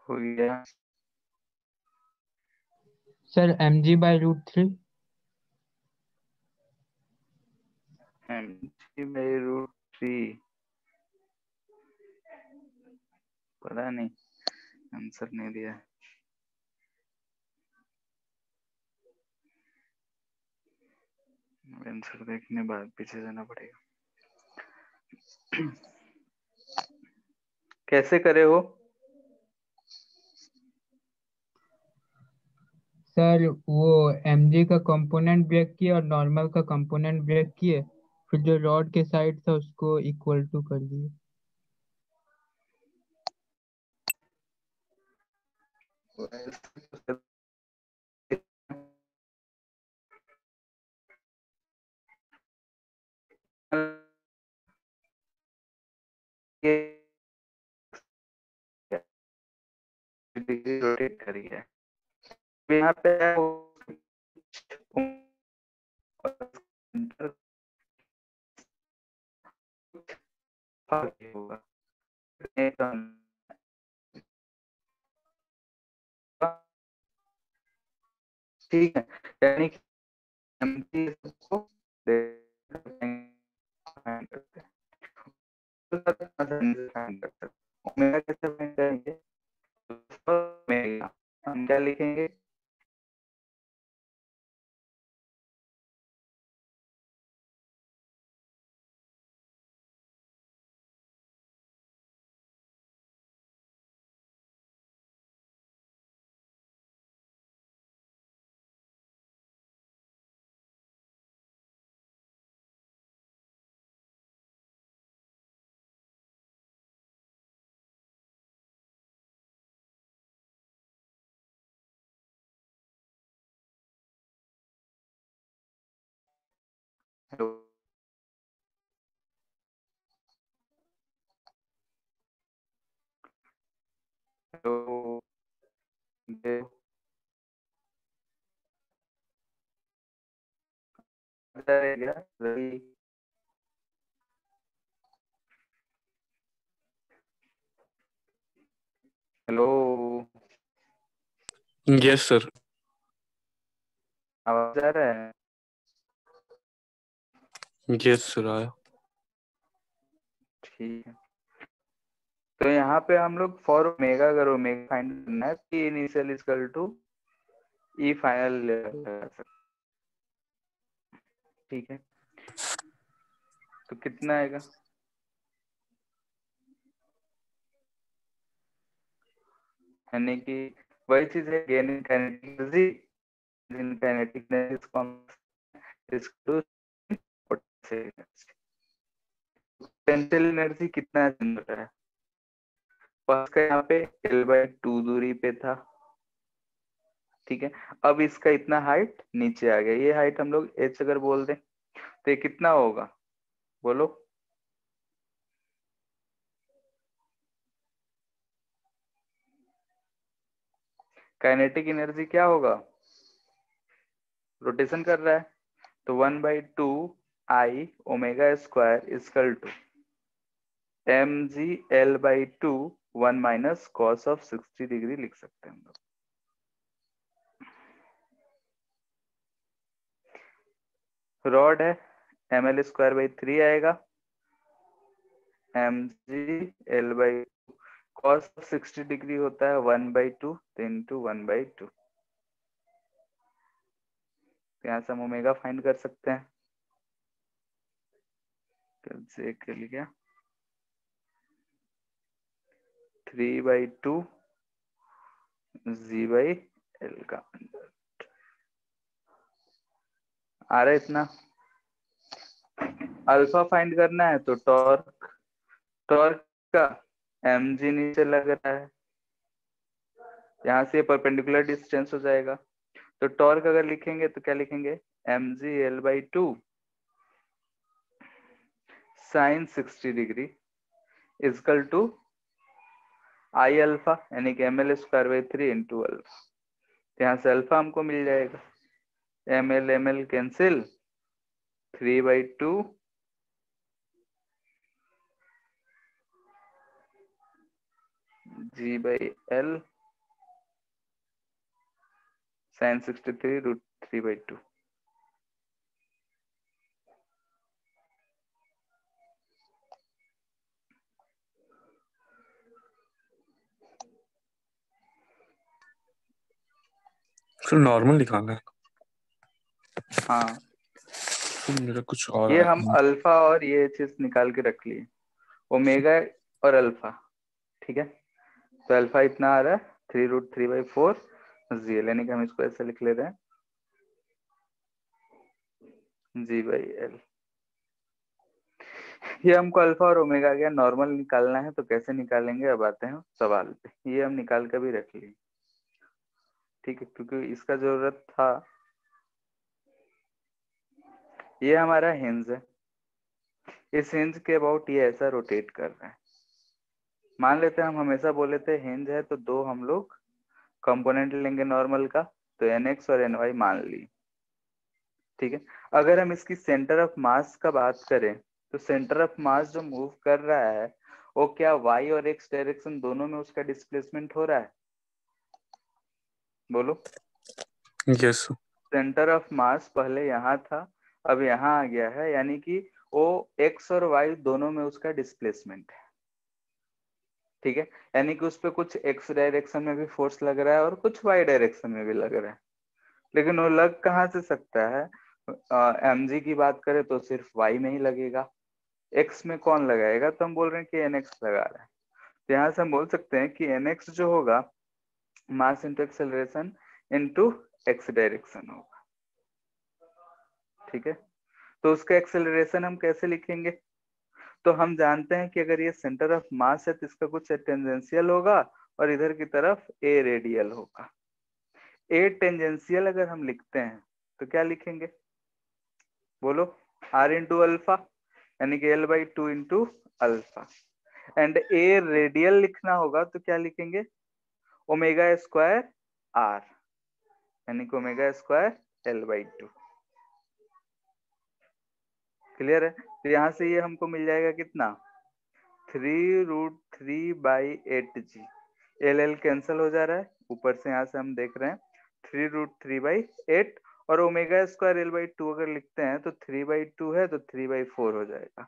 हो गया सर। mg/√3 पता नहीं, आंसर नहीं दिया। आंसर देखने बाद पीछे जाना पड़ेगा। कैसे करे हो सर? वो mg का कंपोनेंट ब्रेक किया और नॉर्मल का कंपोनेंट ब्रेक किए, फिर जो रॉड के साइड था उसको इक्वल टू कर दिए। रोटेट करी है यहाँ पे होगा। ठीक है, यानी कि सबको हम क्या लिखेंगे? हेलो देव रहेगा रवि हेलो यस सर आवाज आ रहा है? यस सर आया। ठीक है, तो यहाँ पे हम लोग फॉर ओमेगा, अगर ओमेगा फाइंड करना है P initial is equal to E final लगा सकते। ठीक है, तो कितना आएगा? यानी कि वही चीज है, gain kinetic energy in kinetic energy constant potential energy कितना जनरेट है? फर्स्ट का यहाँ पे L/2 दूरी पे था। ठीक है, अब इसका इतना हाइट नीचे आ गया, ये हाइट हम लोग h अगर बोल दें तो ये कितना होगा बोलो? काइनेटिक एनर्जी क्या होगा? रोटेशन कर रहा है तो 1/2 I omega square is equal to mg L/2 1 minus cos of 60 degree लिख सकते हैं हम लोग। रॉड है mL/2/3 आएगा, mg L/2 cos of 60 degree होता है 1/2 into 1/2। यहाँ से हम ओमेगा फाइंड कर सकते हैं। कर लिया 3/2 G/L का आ रहा है इतना। अल्फा फाइंड करना है तो टॉर्क का mg नीचे लग रहा है, यहाँ से परपेंडिकुलर डिस्टेंस हो जाएगा। तो टॉर्क अगर लिखेंगे तो क्या लिखेंगे? mg L/2 sin 60 degree is equal to I alpha, यानी कि mL/2/3 into अल्फा। यहाँ से अल्फा हमको मिल जाएगा, ml cancel, 3/2 G/L sin 63 root 3 by 2. तो नॉर्मल निकालना है। हाँ मेरा कुछ और ये हम अल्फा और ये चीज निकाल के रख लिए, ओमेगा और अल्फा, ठीक है। तो अल्फा इतना आ रहा है 3 रूट 3 बाई 4 जी, यानी कि हम इसको ऐसे लिख ले रहे हैं जी बाई एल। ये हमको अल्फा और ओमेगा गया, नॉर्मल निकालना है तो कैसे निकालेंगे अब आते हैं सवाल पे। ये हम निकाल कर भी रख लिए, ठीक है, क्योंकि इसका जरूरत था। ये हमारा हिंज है, इस हिंज के अबाउट ये ऐसा रोटेट कर रहा है। मान लेते हैं हम हमेशा बोले थे हिंज है तो दो हम लोग कंपोनेंट लेंगे नॉर्मल का, तो एनएक्स और एनवाई मान ली, ठीक है। अगर हम इसकी सेंटर ऑफ मास का बात करें तो सेंटर ऑफ मास जो मूव कर रहा है वो क्या वाई और एक्स डायरेक्शन दोनों में उसका डिस्प्लेसमेंट हो रहा है? बोलो। यस, सेंटर ऑफ मास पहले यहाँ था, अब यहाँ आ गया है, यानी कि वो एक्स और वाई दोनों में उसका डिस्प्लेसमेंट है, ठीक है। यानी कि उस पर कुछ एक्स डायरेक्शन में भी फोर्स लग रहा है और कुछ वाई डायरेक्शन में भी लग रहा है, लेकिन वो लग कहाँ से सकता है? एमजी की बात करें तो सिर्फ वाई में ही लगेगा, एक्स में कौन लगाएगा? तो हम बोल रहे हैं कि एनएक्स लगा रहा है। तो यहाँ से हम बोल सकते हैं कि एनएक्स जो होगा mass into acceleration into X direction होगा, ठीक है। तो उसका एक्सेलरेशन हम कैसे लिखेंगे? तो हम जानते हैं कि अगर ये सेंटर ऑफ मास है तो इसका कुछ टेंजेंशियल होगा और इधर की तरफ ए रेडियल होगा। ए टेंजेंशियल अगर हम लिखते हैं तो क्या लिखेंगे? बोलो। आर इंटू अल्फा, यानी कि L by two into alpha. And A radial लिखना होगा तो क्या लिखेंगे? ओमेगा स्क्वायर आर, यानी कि omega square L by two. Clear है? तो यहाँ से ये हमको मिल जाएगा कितना? 3 root 3 by 8 G. L L cancel हो जा रहा है, ऊपर से यहाँ से हम देख रहे हैं 3 रूट 3 बाई 8, और omega square L by two अगर लिखते हैं तो 3 बाई 2 है तो 3 बाई 4 हो जाएगा।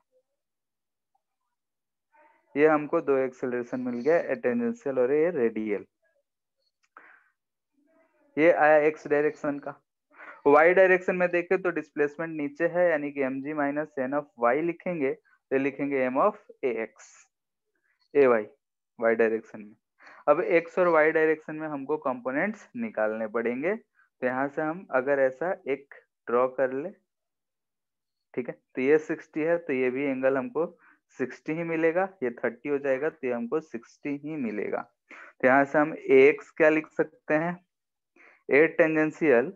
ये हमको दो एक्सेलरेशन मिल गया, ए टेंजेंशियल और ए रेडियल। ये आया एक्स डायरेक्शन का। वाई डायरेक्शन में देखें तो डिस्प्लेसमेंट नीचे है, यानी कि M G minus N of Y लिखेंगे तो लिखेंगे M of A X, A Y Y direction में। अब एक्स और वाई डायरेक्शन में हमको कंपोनेंट्स निकालने पड़ेंगे, तो यहाँ से हम अगर ऐसा एक ड्रॉ कर ले, ठीक है, तो ये 60 है तो ये भी एंगल हमको 60 ही मिलेगा, ये 30 हो जाएगा तो ये हमको 60 ही मिलेगा। तो यहाँ से हम ए एक्स क्या लिख सकते हैं? A tangential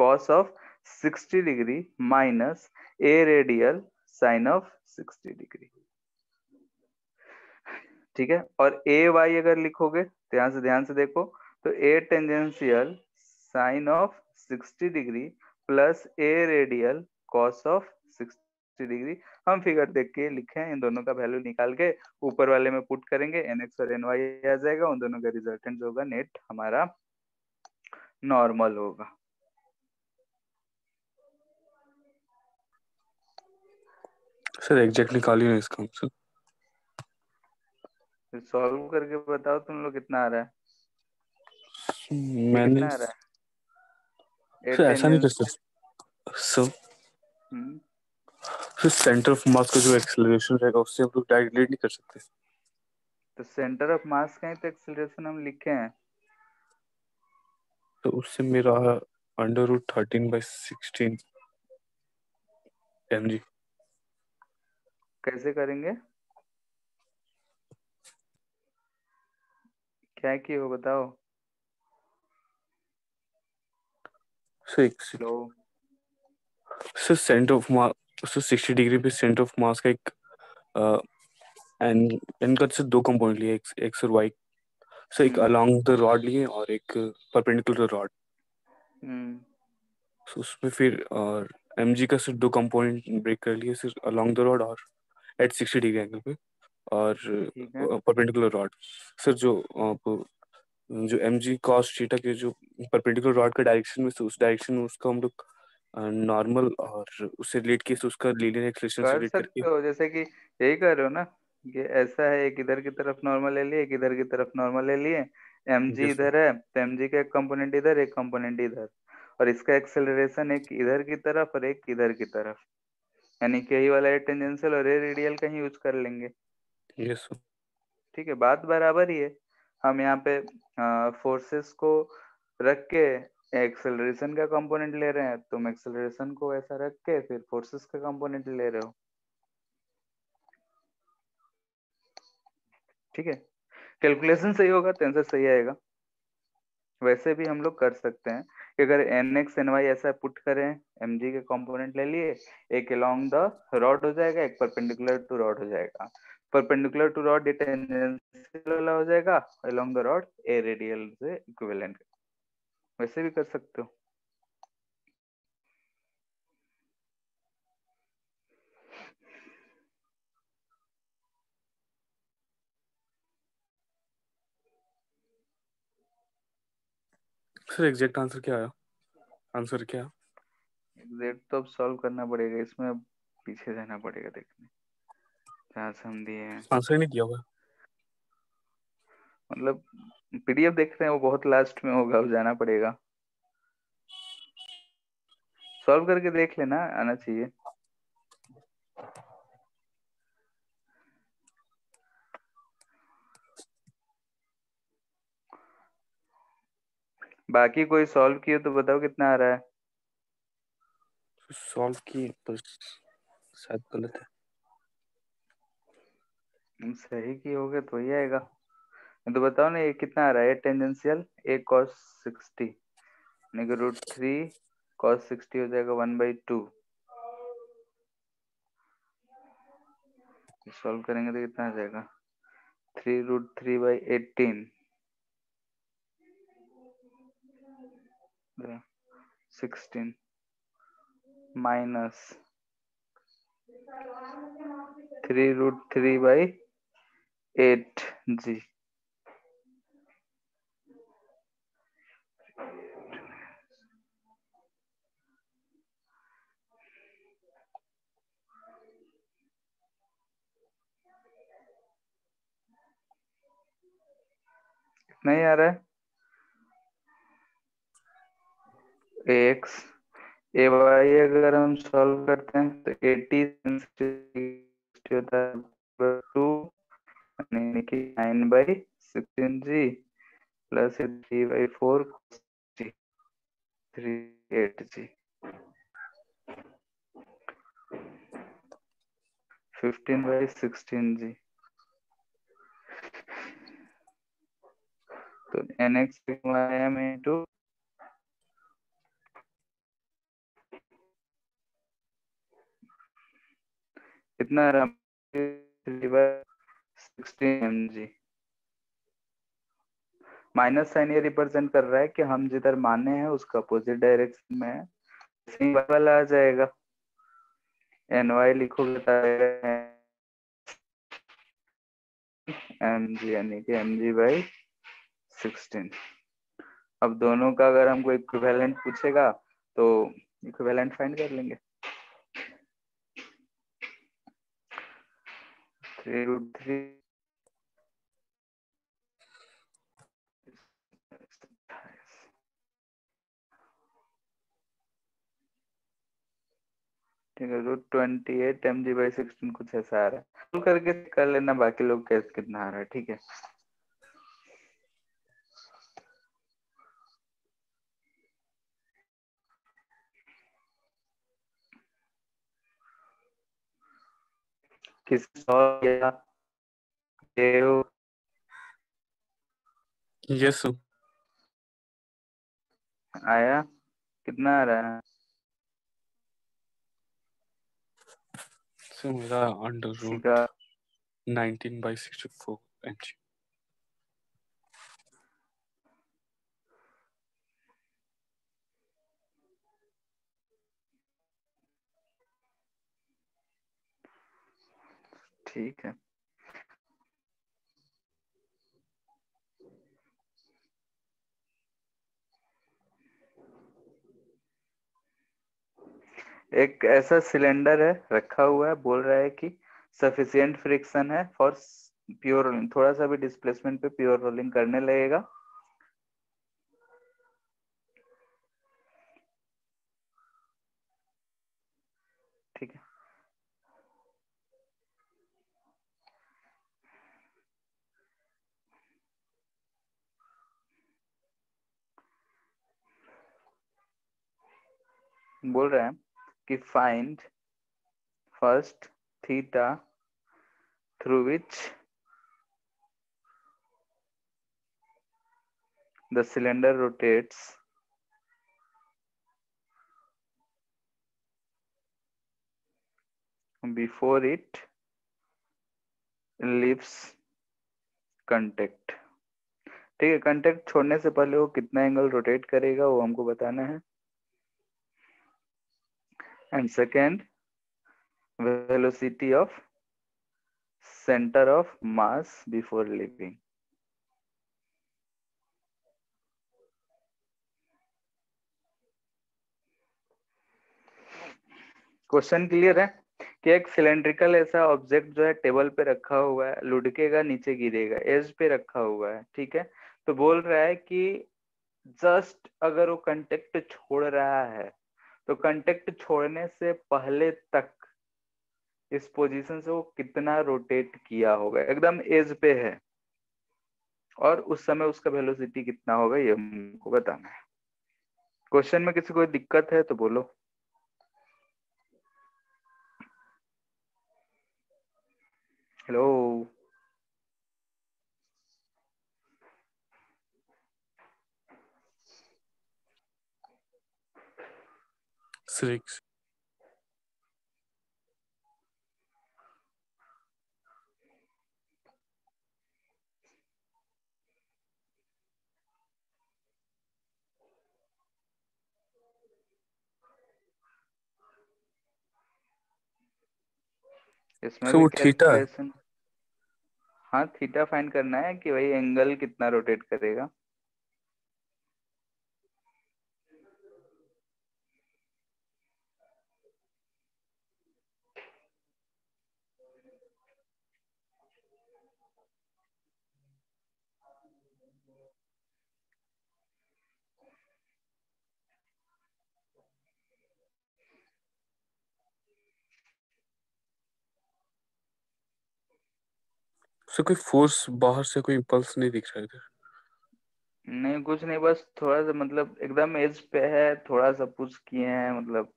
cos of 60 degree minus a radial sin of 60 degree, ठीक है। और a y अगर लिखोगे तो यहाँ से ध्यान से देखो तो a tangential sin of 60 degree plus a radial cos of 60 degree। हम फिगर देख के लिखे, इन दोनों का वैल्यू निकाल के ऊपर वाले में पुट करेंगे, nx और ny आ जाएगा, उन दोनों का रिजल्टेंट होगा नेट हमारा नॉर्मल होगा। सर एग्जैक्ट निकाल ही नहीं इसका आंसर। सॉल्व करके बताओ तुम लोग कितना आ रहा है? मैंने सर ऐसा नहीं कर सकता सर, सेंटर ऑफ मास का जो एक्सेलरेशन रहेगा उससे हम लोग डायरेक्ट रिलेट नहीं कर सकते। तो सेंटर ऑफ मास का ही तो एक्सेलरेशन हम लिखे हैं, तो उससे मेरा √13/16 mg। कैसे करेंगे? क्या की हो बताओ? Sir centre of mass 60 degree पे सेंटर ऑफ मास का एक इनका से दो कंपोनेंट लिए, एक्स और वाई। सर एक अलोंग द रॉड लिए और एक परपेंडिकुलर रॉड। सो उसमें फिर और एमजी का सिर्फ दो कंपोनेंट ब्रेक कर लिए, सिर्फ अलोंग द रॉड और एट 60 डिग्री एंगल पे और परपेंडिकुलर रॉड। सर जो आप जो mg cos थीटा के जो परपेंडिकुलर रॉड का डायरेक्शन में, उस डायरेक्शन में उसका हम लोग नॉर्मल और उससे रिलेट केस उसका लीनियर एक्सेलरेशन से रिलेट करके, जैसे कि यही कर रहे हो ना, ये ऐसा है एक इधर की तरफ नॉर्मल ले लिए, एक इधर की तरफ नॉर्मल ले लिए, mg इधर है तो mg का एक कंपोनेंट इधर, एक कंपोनेंट इधर, और इसका एक्सेलरेशन एक इधर की तरफ और एक इधर की तरफ, यानी कि यही वाला है टेंजेंशियल और ये रेडियल का ही यूज कर लेंगे। यस ठीक है, बात बराबर ही है। हम यहाँ पे फोर्सेस को रख के एक्सेलरेशन का कंपोनेंट ले रहे हैं, तुम एक्सेलरेशन को ऐसा रख के फिर फोर्सेस का कंपोनेंट ले रहे हो। ठीक है, कैलकुलेशन सही होगा तो आंसर सही आएगा। वैसे भी हम लोग कर सकते हैं कि अगर nx ny ऐसा पुट करें, mg के कंपोनेंट ले लिए, एक अलोंग द रॉड हो जाएगा, एक परपेंडिकुलर टू रॉड हो जाएगा, परपेंडिकुलर टू रॉड ये टेंजेंशियल वाला हो जाएगा, along the rod A radial से इक्विवेलेंट। वैसे भी कर सकते हो। सर एग्जैक्ट आंसर क्या आया? आंसर क्या? एग्जैक्ट तो अब सॉल्व करना पड़ेगा, इसमें अब पीछे जाना पड़ेगा देखने जहाँ से हम दिए हैं। आंसर नहीं दिया होगा, मतलब पीडीएफ देख रहे हैं, वो बहुत लास्ट में होगा, वो जाना पड़ेगा। सॉल्व करके देख लेना, आना चाहिए। बाकी कोई सॉल्व किए तो बताओ कितना आ रहा है। सॉल्व किए पर शायद गलत है, सही की होगा तो ही आएगा। तो बताओ ना ये कितना आ रहा है, टेंजेंशियल a cos 60 यानी कि √3 cos 60 हो जाएगा 1/2। सॉल्व करेंगे तो कितना आ जाएगा, 3√3/18 16 माइनस 3√3/8 जी। नहीं आ रहा है एक्स ए वाई, अगर हम सॉल्व करते हैं तो 80 होता है 2 यानी कि 9/16 जी प्लस 3/4 जी 38 जी 15/16 जी। तो nx m into कितना आ रहा है, 3/16 mg। माइनस साइन ये रिप्रेजेंट कर रहा है कि हम जिधर माने हैं उसका अपोजिट डायरेक्शन में है, सेम वाला आ जाएगा। ny लिखोगे mg यानी कि mg/16। अब दोनों का अगर हमको इक्विवेलेंट पूछेगा तो इक्विवेलेंट फाइंड कर लेंगे। 3√3 ठीक है, √28 mg/16 कुछ ऐसा आ रहा है। करके कर लेना बाकी लोग कैसे कितना आ रहा है। ठीक है, यस आया, कितना आ रहा है? मेरा √19/64 mg। ठीक है, एक ऐसा सिलेंडर है रखा हुआ है, बोल रहा है कि सफिशिएंट फ्रिक्शन है फॉर प्योर रोलिंग, थोड़ा सा भी डिस्प्लेसमेंट पे प्योर रोलिंग करने लगेगा। ठीक है, बोल रहे हैं कि find first theta through which the cylinder rotates before it leaves contact. ठीक है, कंटेक्ट छोड़ने से पहले वो कितना एंगल रोटेट करेगा वो हमको बताना है। And second, velocity of center of mass before leaving. Question clear है कि एक सिलेंड्रिकल ऐसा ऑब्जेक्ट जो है टेबल पे रखा हुआ है, लुढ़केगा, नीचे गिरेगा, एज पे रखा हुआ है। ठीक है, तो बोल रहा है कि जस्ट अगर वो कंटेक्ट छोड़ रहा है तो कंटेक्ट छोड़ने से पहले तक इस पोजीशन से वो कितना रोटेट किया होगा, एकदम एज पे है, और उस समय उसका वेलोसिटी कितना होगा ये हमको बताना है। क्वेश्चन में किसी को दिक्कत है तो बोलो। हेलो, इसमें वो थीटा, हाँ थीटा फाइंड करना है कि भाई एंगल कितना रोटेट करेगा। So, कोई फोर्स बाहर से, कोई इंपल्स नहीं दिख रहा इधर, नहीं कुछ नहीं, बस थोड़ा सा मतलब एकदम एज पे है, थोड़ा सा पुश किए हैं, मतलब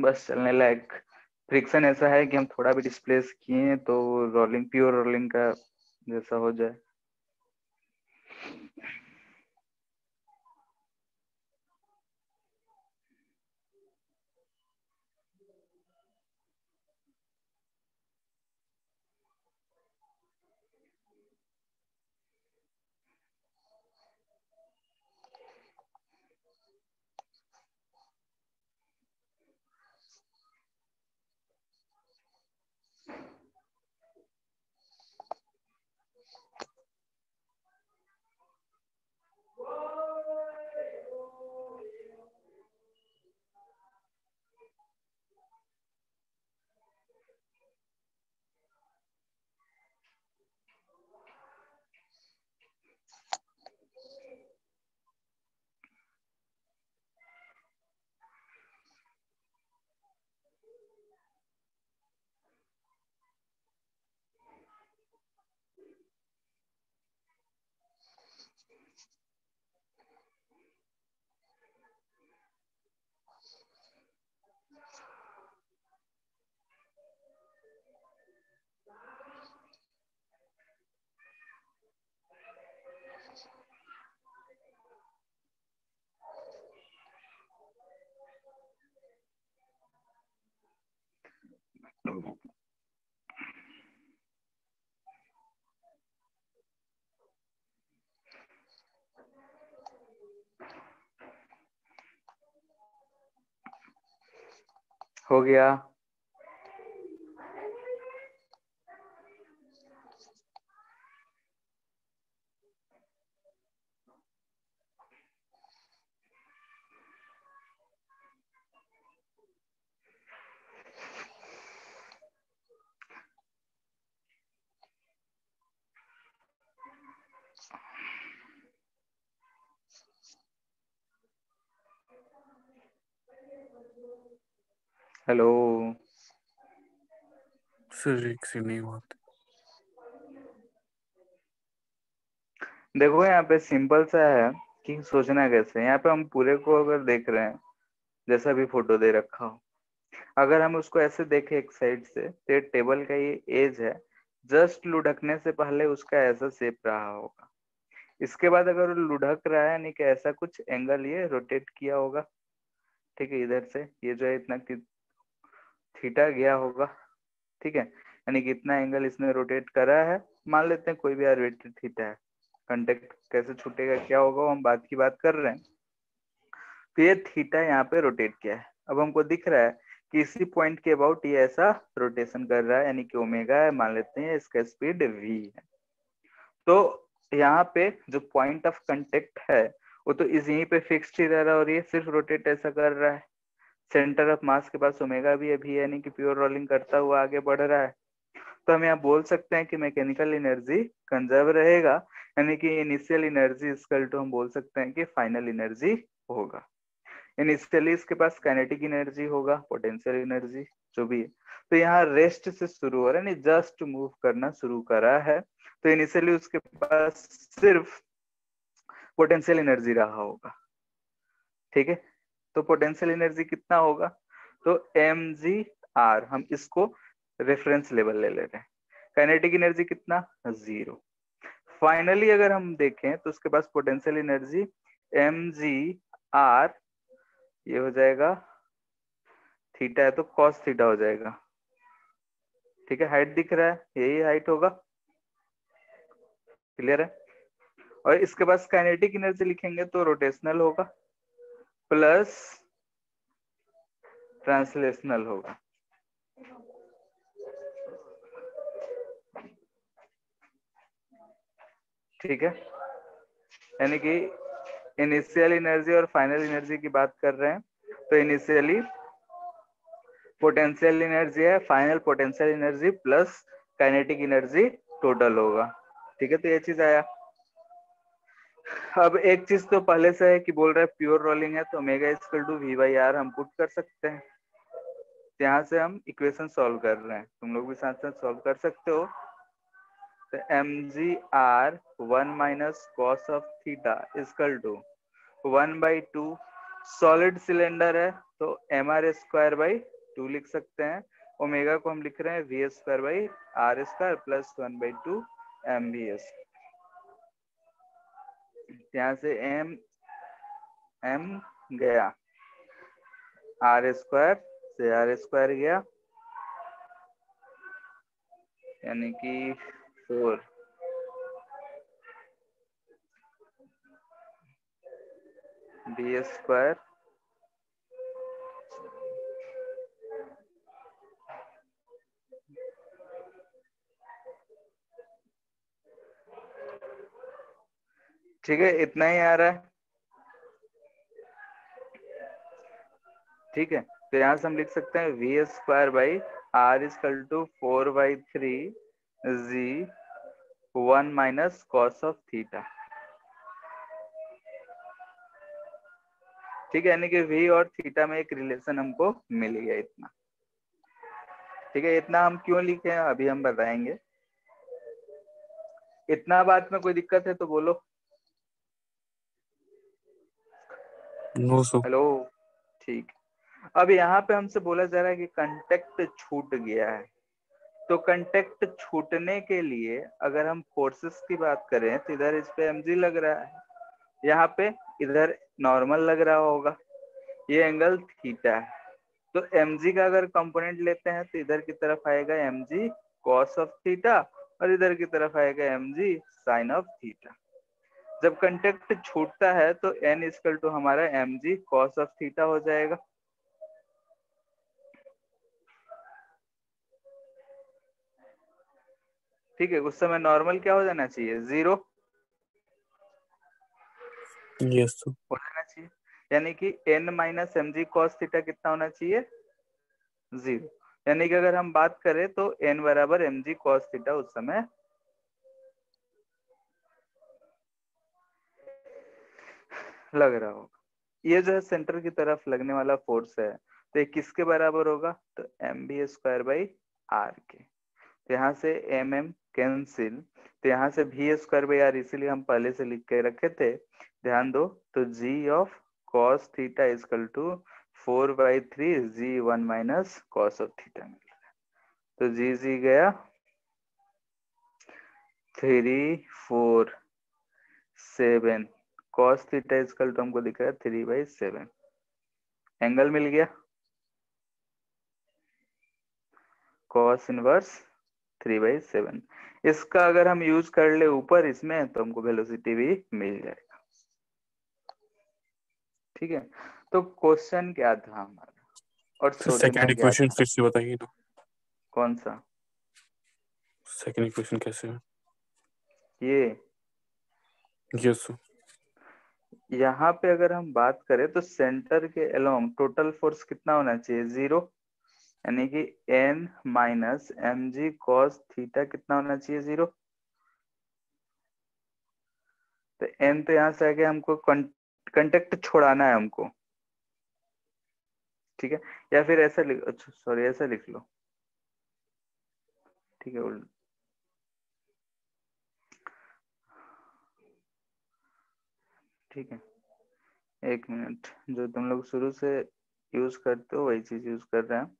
बस चलने लायक। फ्रिक्शन ऐसा है कि हम थोड़ा भी डिस्प्लेस किए हैं तो रोलिंग प्योर रोलिंग का जैसा हो जाए। हो गया, हेलो सर, एक से नहीं होते। देखो यहाँ पे सिंपल सा है कि सोचना कैसे। यहाँ पे हम पूरे को अगर देख रहे हैं, जैसा भी फोटो दे रखा हो, अगर हम उसको ऐसे देखें एक साइड से, तो टेबल का ये एज है, जस्ट लुढ़कने से पहले उसका ऐसा शेप रहा होगा। इसके बाद अगर लुढ़क रहा है, यानी कि ऐसा कुछ एंगल ये रोटेट किया होगा, ठीक है, इधर से ये जो है इतना थीटा गया होगा, ठीक है, यानी कि इतना एंगल इसने रोटेट करा है। मान लेते हैं कोई भी आर्बिट्री थीटा है, कंटेक्ट कैसे छूटेगा, क्या होगा, हम बात की बात कर रहे हैं। तो ये थीटा यहाँ पे रोटेट किया है। अब हमको दिख रहा है कि इसी पॉइंट के अबाउट ये ऐसा रोटेशन कर रहा है, यानी कि ओमेगा है, मान लेते हैं इसका स्पीड v है। तो यहाँ पे जो पॉइंट ऑफ कंटेक्ट है वो तो इस यहीं पे फिक्स्ड ही रह रहा है, और ये सिर्फ रोटेट ऐसा कर रहा है। सेंटर ऑफ मास के पास ओमेगा भी है, v यानी कि प्योर रोलिंग करता हुआ आगे बढ़ रहा है। तो हम यहाँ बोल सकते हैं कि मैकेनिकल एनर्जी कंजर्व रहेगा, यानी कि इनिशियल एनर्जी इक्वल टू हम बोल सकते हैं कि फाइनल एनर्जी होगा। इनिशियली इसके पास काइनेटिक एनर्जी होगा, पोटेंशियल एनर्जी जो भी है। तो यहाँ रेस्ट से शुरू हो रहा है, यानी जस्ट मूव करना शुरू करा है। तो इनिशियली उसके पास सिर्फ पोटेंशियल एनर्जी रहा होगा, ठीक है। तो पोटेंशियल एनर्जी कितना होगा, तो mgr, हम इसको रेफरेंस लेवल ले ले रहे हैं। काइनेटिक एनर्जी कितना, 0। फाइनली अगर हम देखें तो उसके पास पोटेंशियल एनर्जी mgr, ये हो जाएगा, थीटा है तो cos थीटा हो जाएगा, ठीक है। हाइट दिख रहा है, यही हाइट होगा, क्लियर है। और इसके पास काइनेटिक एनर्जी लिखेंगे तो रोटेशनल होगा प्लस ट्रांसलेशनल होगा, ठीक है। यानी कि इनिशियल एनर्जी और फाइनल एनर्जी की बात कर रहे हैं। तो इनिशियली पोटेंशियल एनर्जी है, final potential energy plus kinetic energy total होगा, ठीक है। तो ये चीज आया। अब एक चीज तो पहले से है कि बोल रहा है प्योर रोलिंग है, तो omega equal to v by r हम पुट कर सकते हैं। यहाँ से हम इक्वेशन सॉल्व कर रहे हैं, तुम लोग भी साथ साथ सॉल्व कर सकते हो। तो mgr 1 minus cos of theta equal to 1/2, solid cylinder है तो mr²/2 लिख सकते हैं। ओमेगा को हम लिख रहे हैं v² r² प्लस 1/2 mvs। यहाँ से m गया, r² से r² गया, यानी कि 4। d² ठीक है, इतना ही आ रहा है, ठीक है। तो यहां से हम लिख सकते हैं v²/r equal to 4/3 g 1 minus cos of theta, ठीक है। यानी कि v और थीटा में एक रिलेशन हमको मिल गया, इतना, ठीक है। इतना हम क्यों लिखे हैं अभी हम बताएंगे। इतना बात में कोई दिक्कत है तो बोलो। No sir. हेलो, ठीक। अब यहाँ पे हमसे बोला जा रहा है कि कांटेक्ट छूट गया है। तो कांटेक्ट छूटने के लिए अगर हम फोर्सेस की बात करें तो इधर इस पे mg लग रहा है, यहाँ पे इधर नॉर्मल लग रहा होगा, ये एंगल थीटा है। तो mg का अगर कंपोनेंट लेते हैं तो इधर की तरफ आएगा mg cos ऑफ थीटा और इधर की तरफ आएगा mg sin ऑफ थीटा। जब कांटेक्ट छूटता है तो n इक्वल टू हमारा mg cos ऑफ थीटा हो जाएगा, ठीक है। उस समय नॉर्मल क्या हो जाना चाहिए, 0 हो जाना चाहिए, यानी कि n-mg cos थीटा कितना होना चाहिए, 0। यानी कि अगर हम बात करें तो n = mg cos थीटा उस समय। लग रहा होगा ये जो है सेंटर की तरफ लगने वाला फोर्स है, तो ये किसके बराबर होगा, तो M B square by are के। तो यहाँ से एम एम कैंसिल, तो यहाँ से भी स्क्वायर बाई आर, इसीलिए हम पहले से लिख के रखे थे, ध्यान दो। तो जी of cos theta equal to 4/3 g one minus cos of theta मिलेगा। तो जी जी गया 3/4/7 कॉस थीटा इजकल टू हमको दिख रहा है 3/7। एंगल मिल गया कॉस इनवर्स 3/7। इसका अगर हम यूज कर ले ऊपर इसमें तो हमको वेलोसिटी भी मिल जाएगा। ठीक है, तो क्वेश्चन क्या था हमारा, और सेकंड इक्वेशन फिर से बताइए तो। कौन सा सेकंड इक्वेशन कैसे है ये सो यहाँ पे अगर हम बात करें तो सेंटर के अलोंग टोटल फोर्स कितना होना चाहिए, 0, यानी कि N minus M G cos theta कितना होना चाहिए, 0। तो एन तो यहाँ से आगे हमको कंटेक्ट छोड़ाना है हमको, ठीक है, या फिर ऐसा लिख, सॉरी ऐसा लिख लो, ठीक है, ठीक है। एक मिनट, जो तुम लोग शुरू से यूज करते हो वही चीज यूज कर रहे हैं।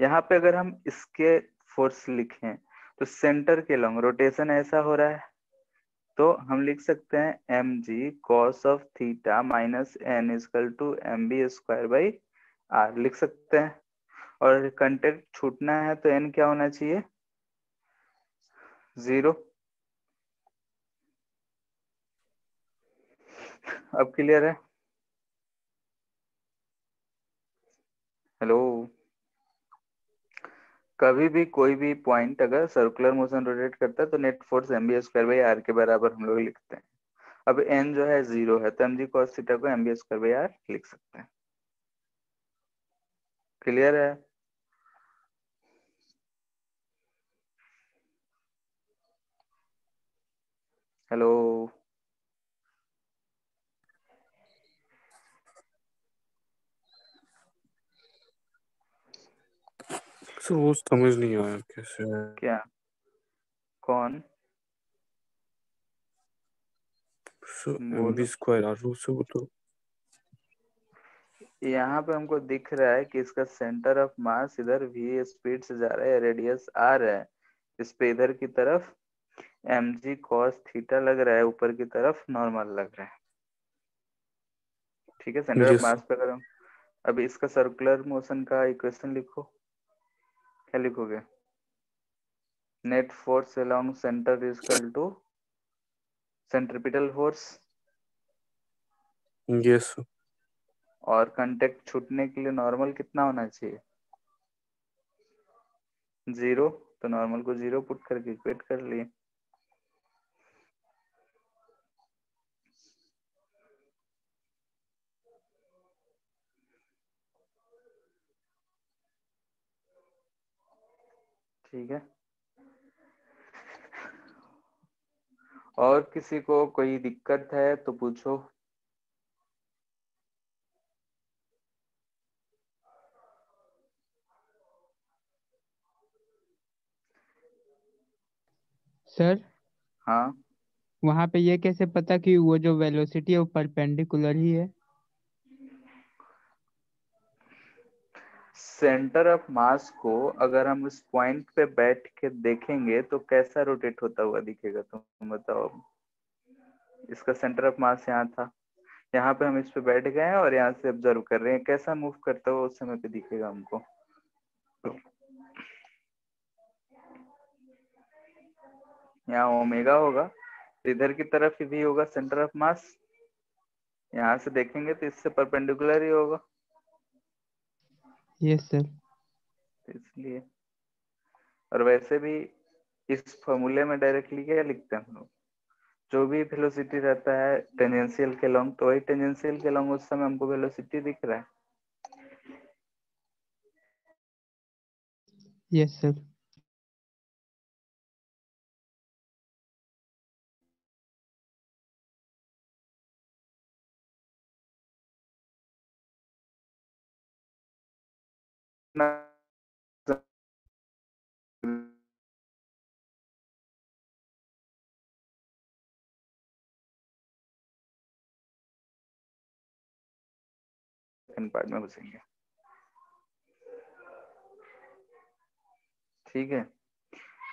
यहाँ पे अगर हम इसके फोर्स लिखें तो सेंटर के लॉन्ग रोटेशन ऐसा हो रहा है, तो हम लिख सकते हैं M G cos of theta minus N equal to M B square by are लिख सकते हैं। और कंटेक्ट छूटना है तो एन क्या होना चाहिए, 0। अब क्लियर है? हेलो। कभी भी कोई भी पॉइंट अगर सर्कुलर मोशन रोटेट करता है तो net force M B square by are के बराबर हम लोग लिखते हैं। अब एन जो है 0 है, तो एम जी कॉस थीटा को M B square by are लिख सकते हैं। क्लियर है? हेलो, वो समझ नहीं आया कैसे, क्या, कौन वो तो यहाँ पे हमको दिख रहा है कि इसका सेंटर ऑफ मास इधर v स्पीड से जा रहा है, रेडियस r है, इस पे इधर की तरफ mg cos थीटा लग रहा है, ऊपर की तरफ नॉर्मल लग रहा है, ठीक है। सेंटर ऑफ मास पे अगर हम, अब इसका सर्कुलर मोशन का इक्वेशन लिखो, क्या लिखोगे, net force along centre is equal to centripetal force. Yes. और कांटेक्ट छूटने के लिए नॉर्मल कितना होना चाहिए, 0, तो नॉर्मल को 0 पुट करके इक्वेट कर लिए। ठीक है, और किसी को कोई दिक्कत है तो पूछो। सर, हाँ, वहां पे ये कैसे पता कि वो जो वेलोसिटी है वो परपेंडिकुलर ही है? सेंटर ऑफ मास को अगर हम उस पॉइंट पे बैठ के देखेंगे तो कैसा रोटेट होता हुआ दिखेगा, तुम बताओ। इसका सेंटर ऑफ मास यहाँ था, यहाँ पे हम इस पे बैठ गए हैं और यहाँ से ऑब्जर्व कर रहे हैं, कैसा मूव करता हुआ उस समय पे दिखेगा हमको। यहाँ ओमेगा होगा, इधर की तरफ भी होगा सेंटर ऑफ मास, यहाँ से देखेंगे तो इससे परपेंडिकुलर ही होगा। Yes sir. इसलिए, और वैसे भी इस फॉर्मूले में डायरेक्टली क्या लिखते हैं हम लोग, जो भी वेलोसिटी रहता है टेंजेंशियल के लॉन्ग, तो वही टेंजेंशियल के लॉन्ग उस समय हमको वेलोसिटी दिख रहा है। Yes sir. पार्ट में घुसेंगे। ठीक है,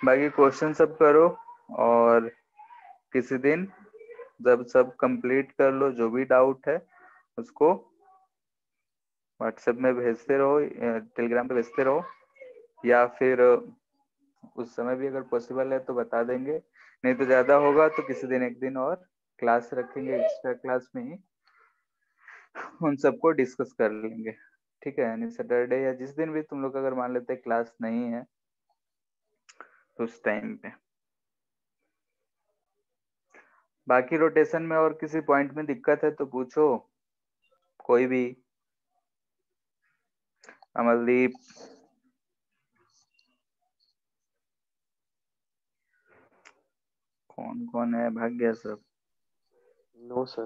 बाकी क्वेश्चन सब करो और किसी दिन जब सब कंप्लीट कर लो, जो भी डाउट है उसको व्हाट्सएप में भेजते रहो, टेलीग्राम पे भेजते रहो, या फिर उस समय भी अगर पॉसिबल है तो बता देंगे, नहीं तो ज्यादा होगा तो किसी दिन एक दिन और क्लास रखेंगे, एक्स्ट्रा क्लास में ही उन सबको डिस्कस कर लेंगे। ठीक है, यानी सैटरडे या जिस दिन भी तुम लोग अगर मान लेते क्लास नहीं है तो उस टाइम पे। बाकी रोटेशन में और किसी पॉइंट में दिक्कत है तो पूछो, कोई भी, अमलदीप, कौन कौन है, भाग गया सब? No sir.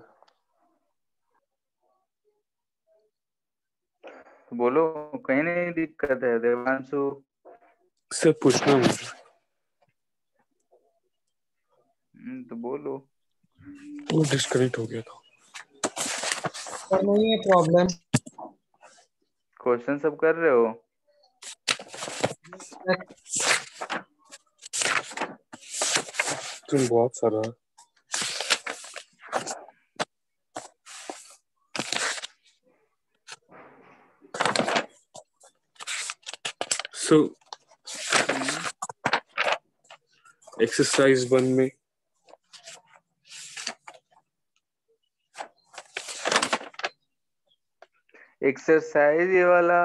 तो बोलो, कहीं नहीं दिक्कत है। देवांशु सर, पूछना मुझे, तो बोलो। वो डिस्कनेक्ट हो गया था, नहीं है प्रॉब्लम। क्वेश्चन सब कर रहे हो? तुम बहुत सारा एक्सरसाइज 1 में एक्सरसाइज ये वाला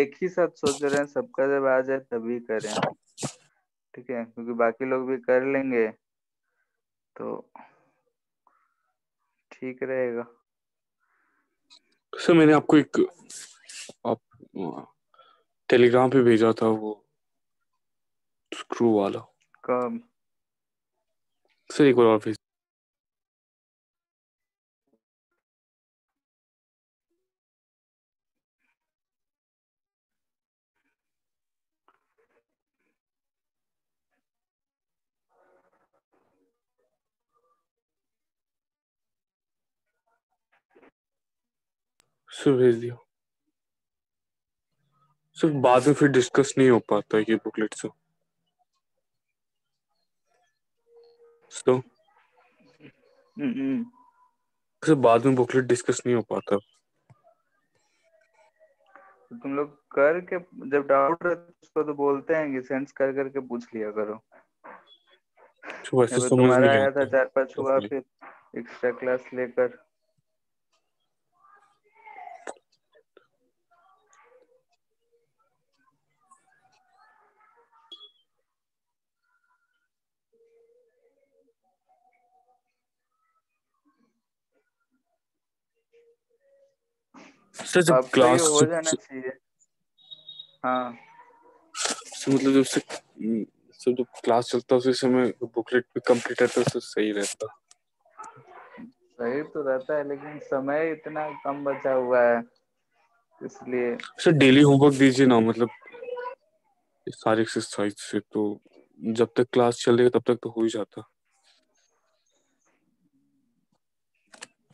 एक ही साथ सोच रहे हैं, सबका जब आ जाए तभी करें। ठीक है, क्योंकि बाकी लोग भी कर लेंगे तो ठीक रहेगा। सर मैंने आपको एक टेलीग्राम पे भेजा था, वो स्क्रू वाला कब? सर एक बार ऑफिस सर भेज दिया। सिर्फ बाद में फिर डिस्कस नहीं हो पाता है ये बुकलेट। सो बाद में बुकलेट डिस्कस नहीं हो पाता। तुम लोग करके जब डाउट रहता है तो बोलते हैं कि सेंस कर करके पूछ लिया करो। वैसे समझ नहीं आया था 4-5 हुआ, फिर एक्स्ट्रा क्लास लेकर। जब क्लास हो जाना चाहिए। हाँ मतलब जब क्लास चलता उसी समय बुकलेट भी कंप्लीट रहता है, सही तो रहता है, लेकिन समय इतना कम बचा हुआ है इसलिए। सर डेली होमवर्क दीजिए ना, मतलब सारे एक्सरसाइज से तो जब तक क्लास चलेगा तब तक तो हो ही जाता।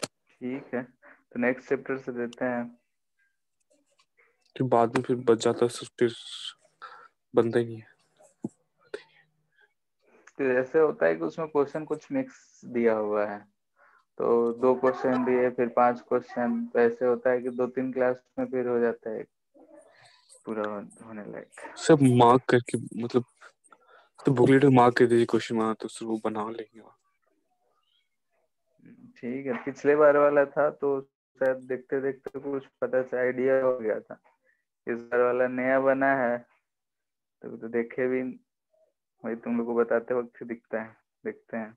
ठीक है, तो नेक्स्ट चैप्टर से देते हैं, तो बाद में फिर बच जाता है, बनता ही नहीं है। तो ऐसे होता है कि उसमें क्वेश्चन कुछ मिक्स दिया हुआ है, तो 2 क्वेश्चन दिए फिर 5 क्वेश्चन, तो ऐसे होता है कि 2-3 क्लास में फिर हो जाता है पूरा होने लायक। सब मार्क करके, मतलब तो बुकलेट में मार्क कर दीजिए क्वेश्चन वहाँ, तो सिर्फ वो बना लेंगे। ठीक है, पिछले बार वाला था तो शायद देखते देखते कुछ पता चला, आइडिया हो गया था। इस बार वाला नया बना है तो देखे भी वही तुम लोगों को बताते वक्त दिखता है, देखते हैं।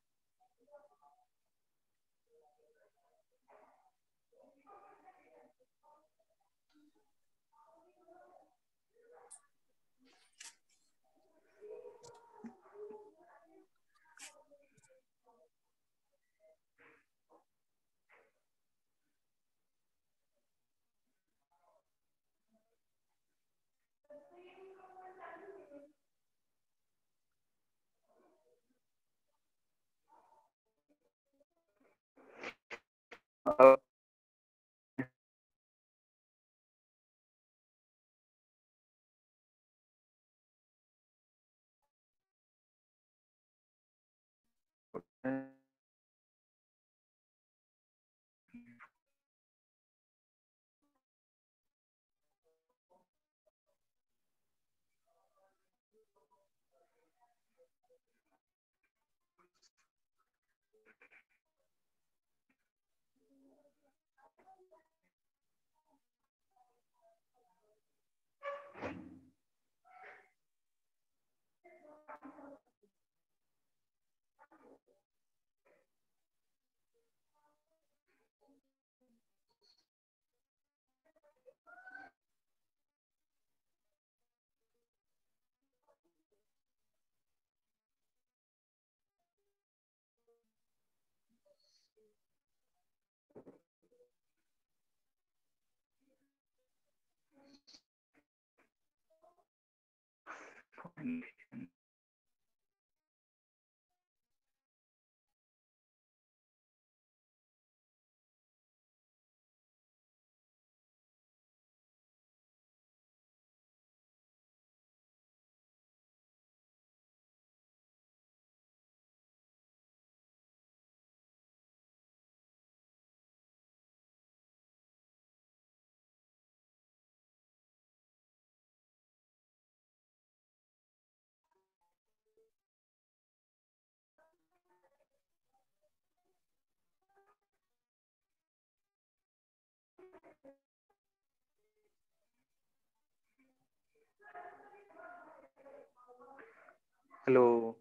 Hello.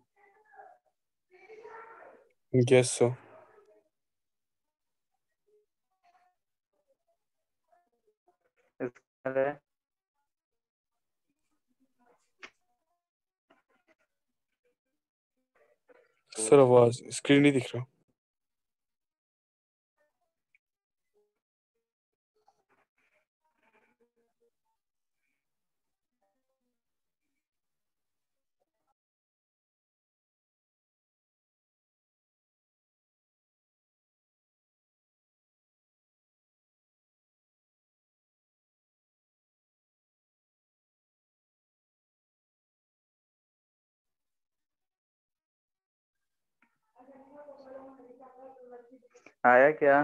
Guess so. सर आवाज स्क्रीन नहीं दिख रहा। आया क्या?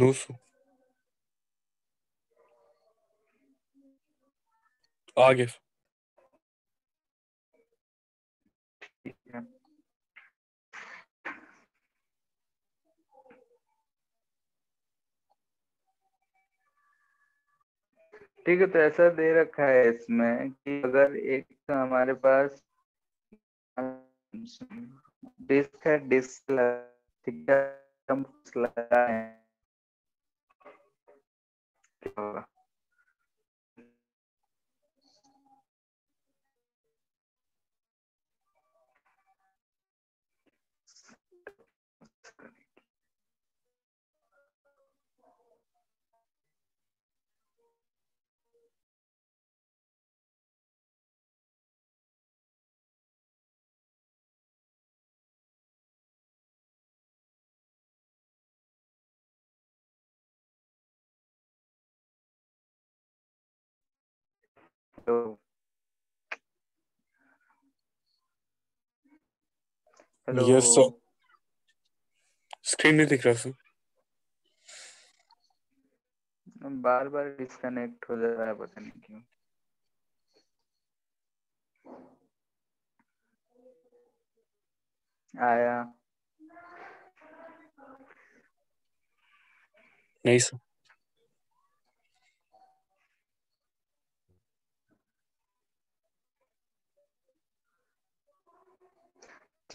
नूसु आगे ठीक है। तो ऐसा दे रखा है इसमें कि अगर एक हमारे पास डिस्क है, डिस्क लगा है स्क्रीन नहीं दिख रहा सर। बार बार डिस्कनेक्ट हो जा रहा है, पता नहीं क्यों। आया नहीं सर।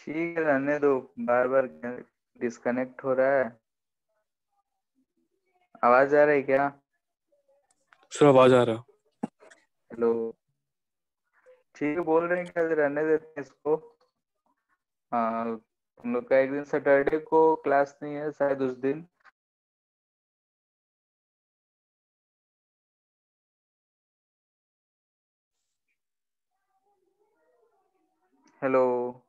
ठीक है, रहने दो, बार बार डिस्कनेक्ट हो रहा है। आवाज आ रही है क्या सर? आवाज आ रहा। हेलो, ठीक है, बोल रहे हैं क्या? रहने देते हैं इसको। हाँ, हम लोग का एक दिन सैटरडे को क्लास नहीं है शायद, उस दिन हेलो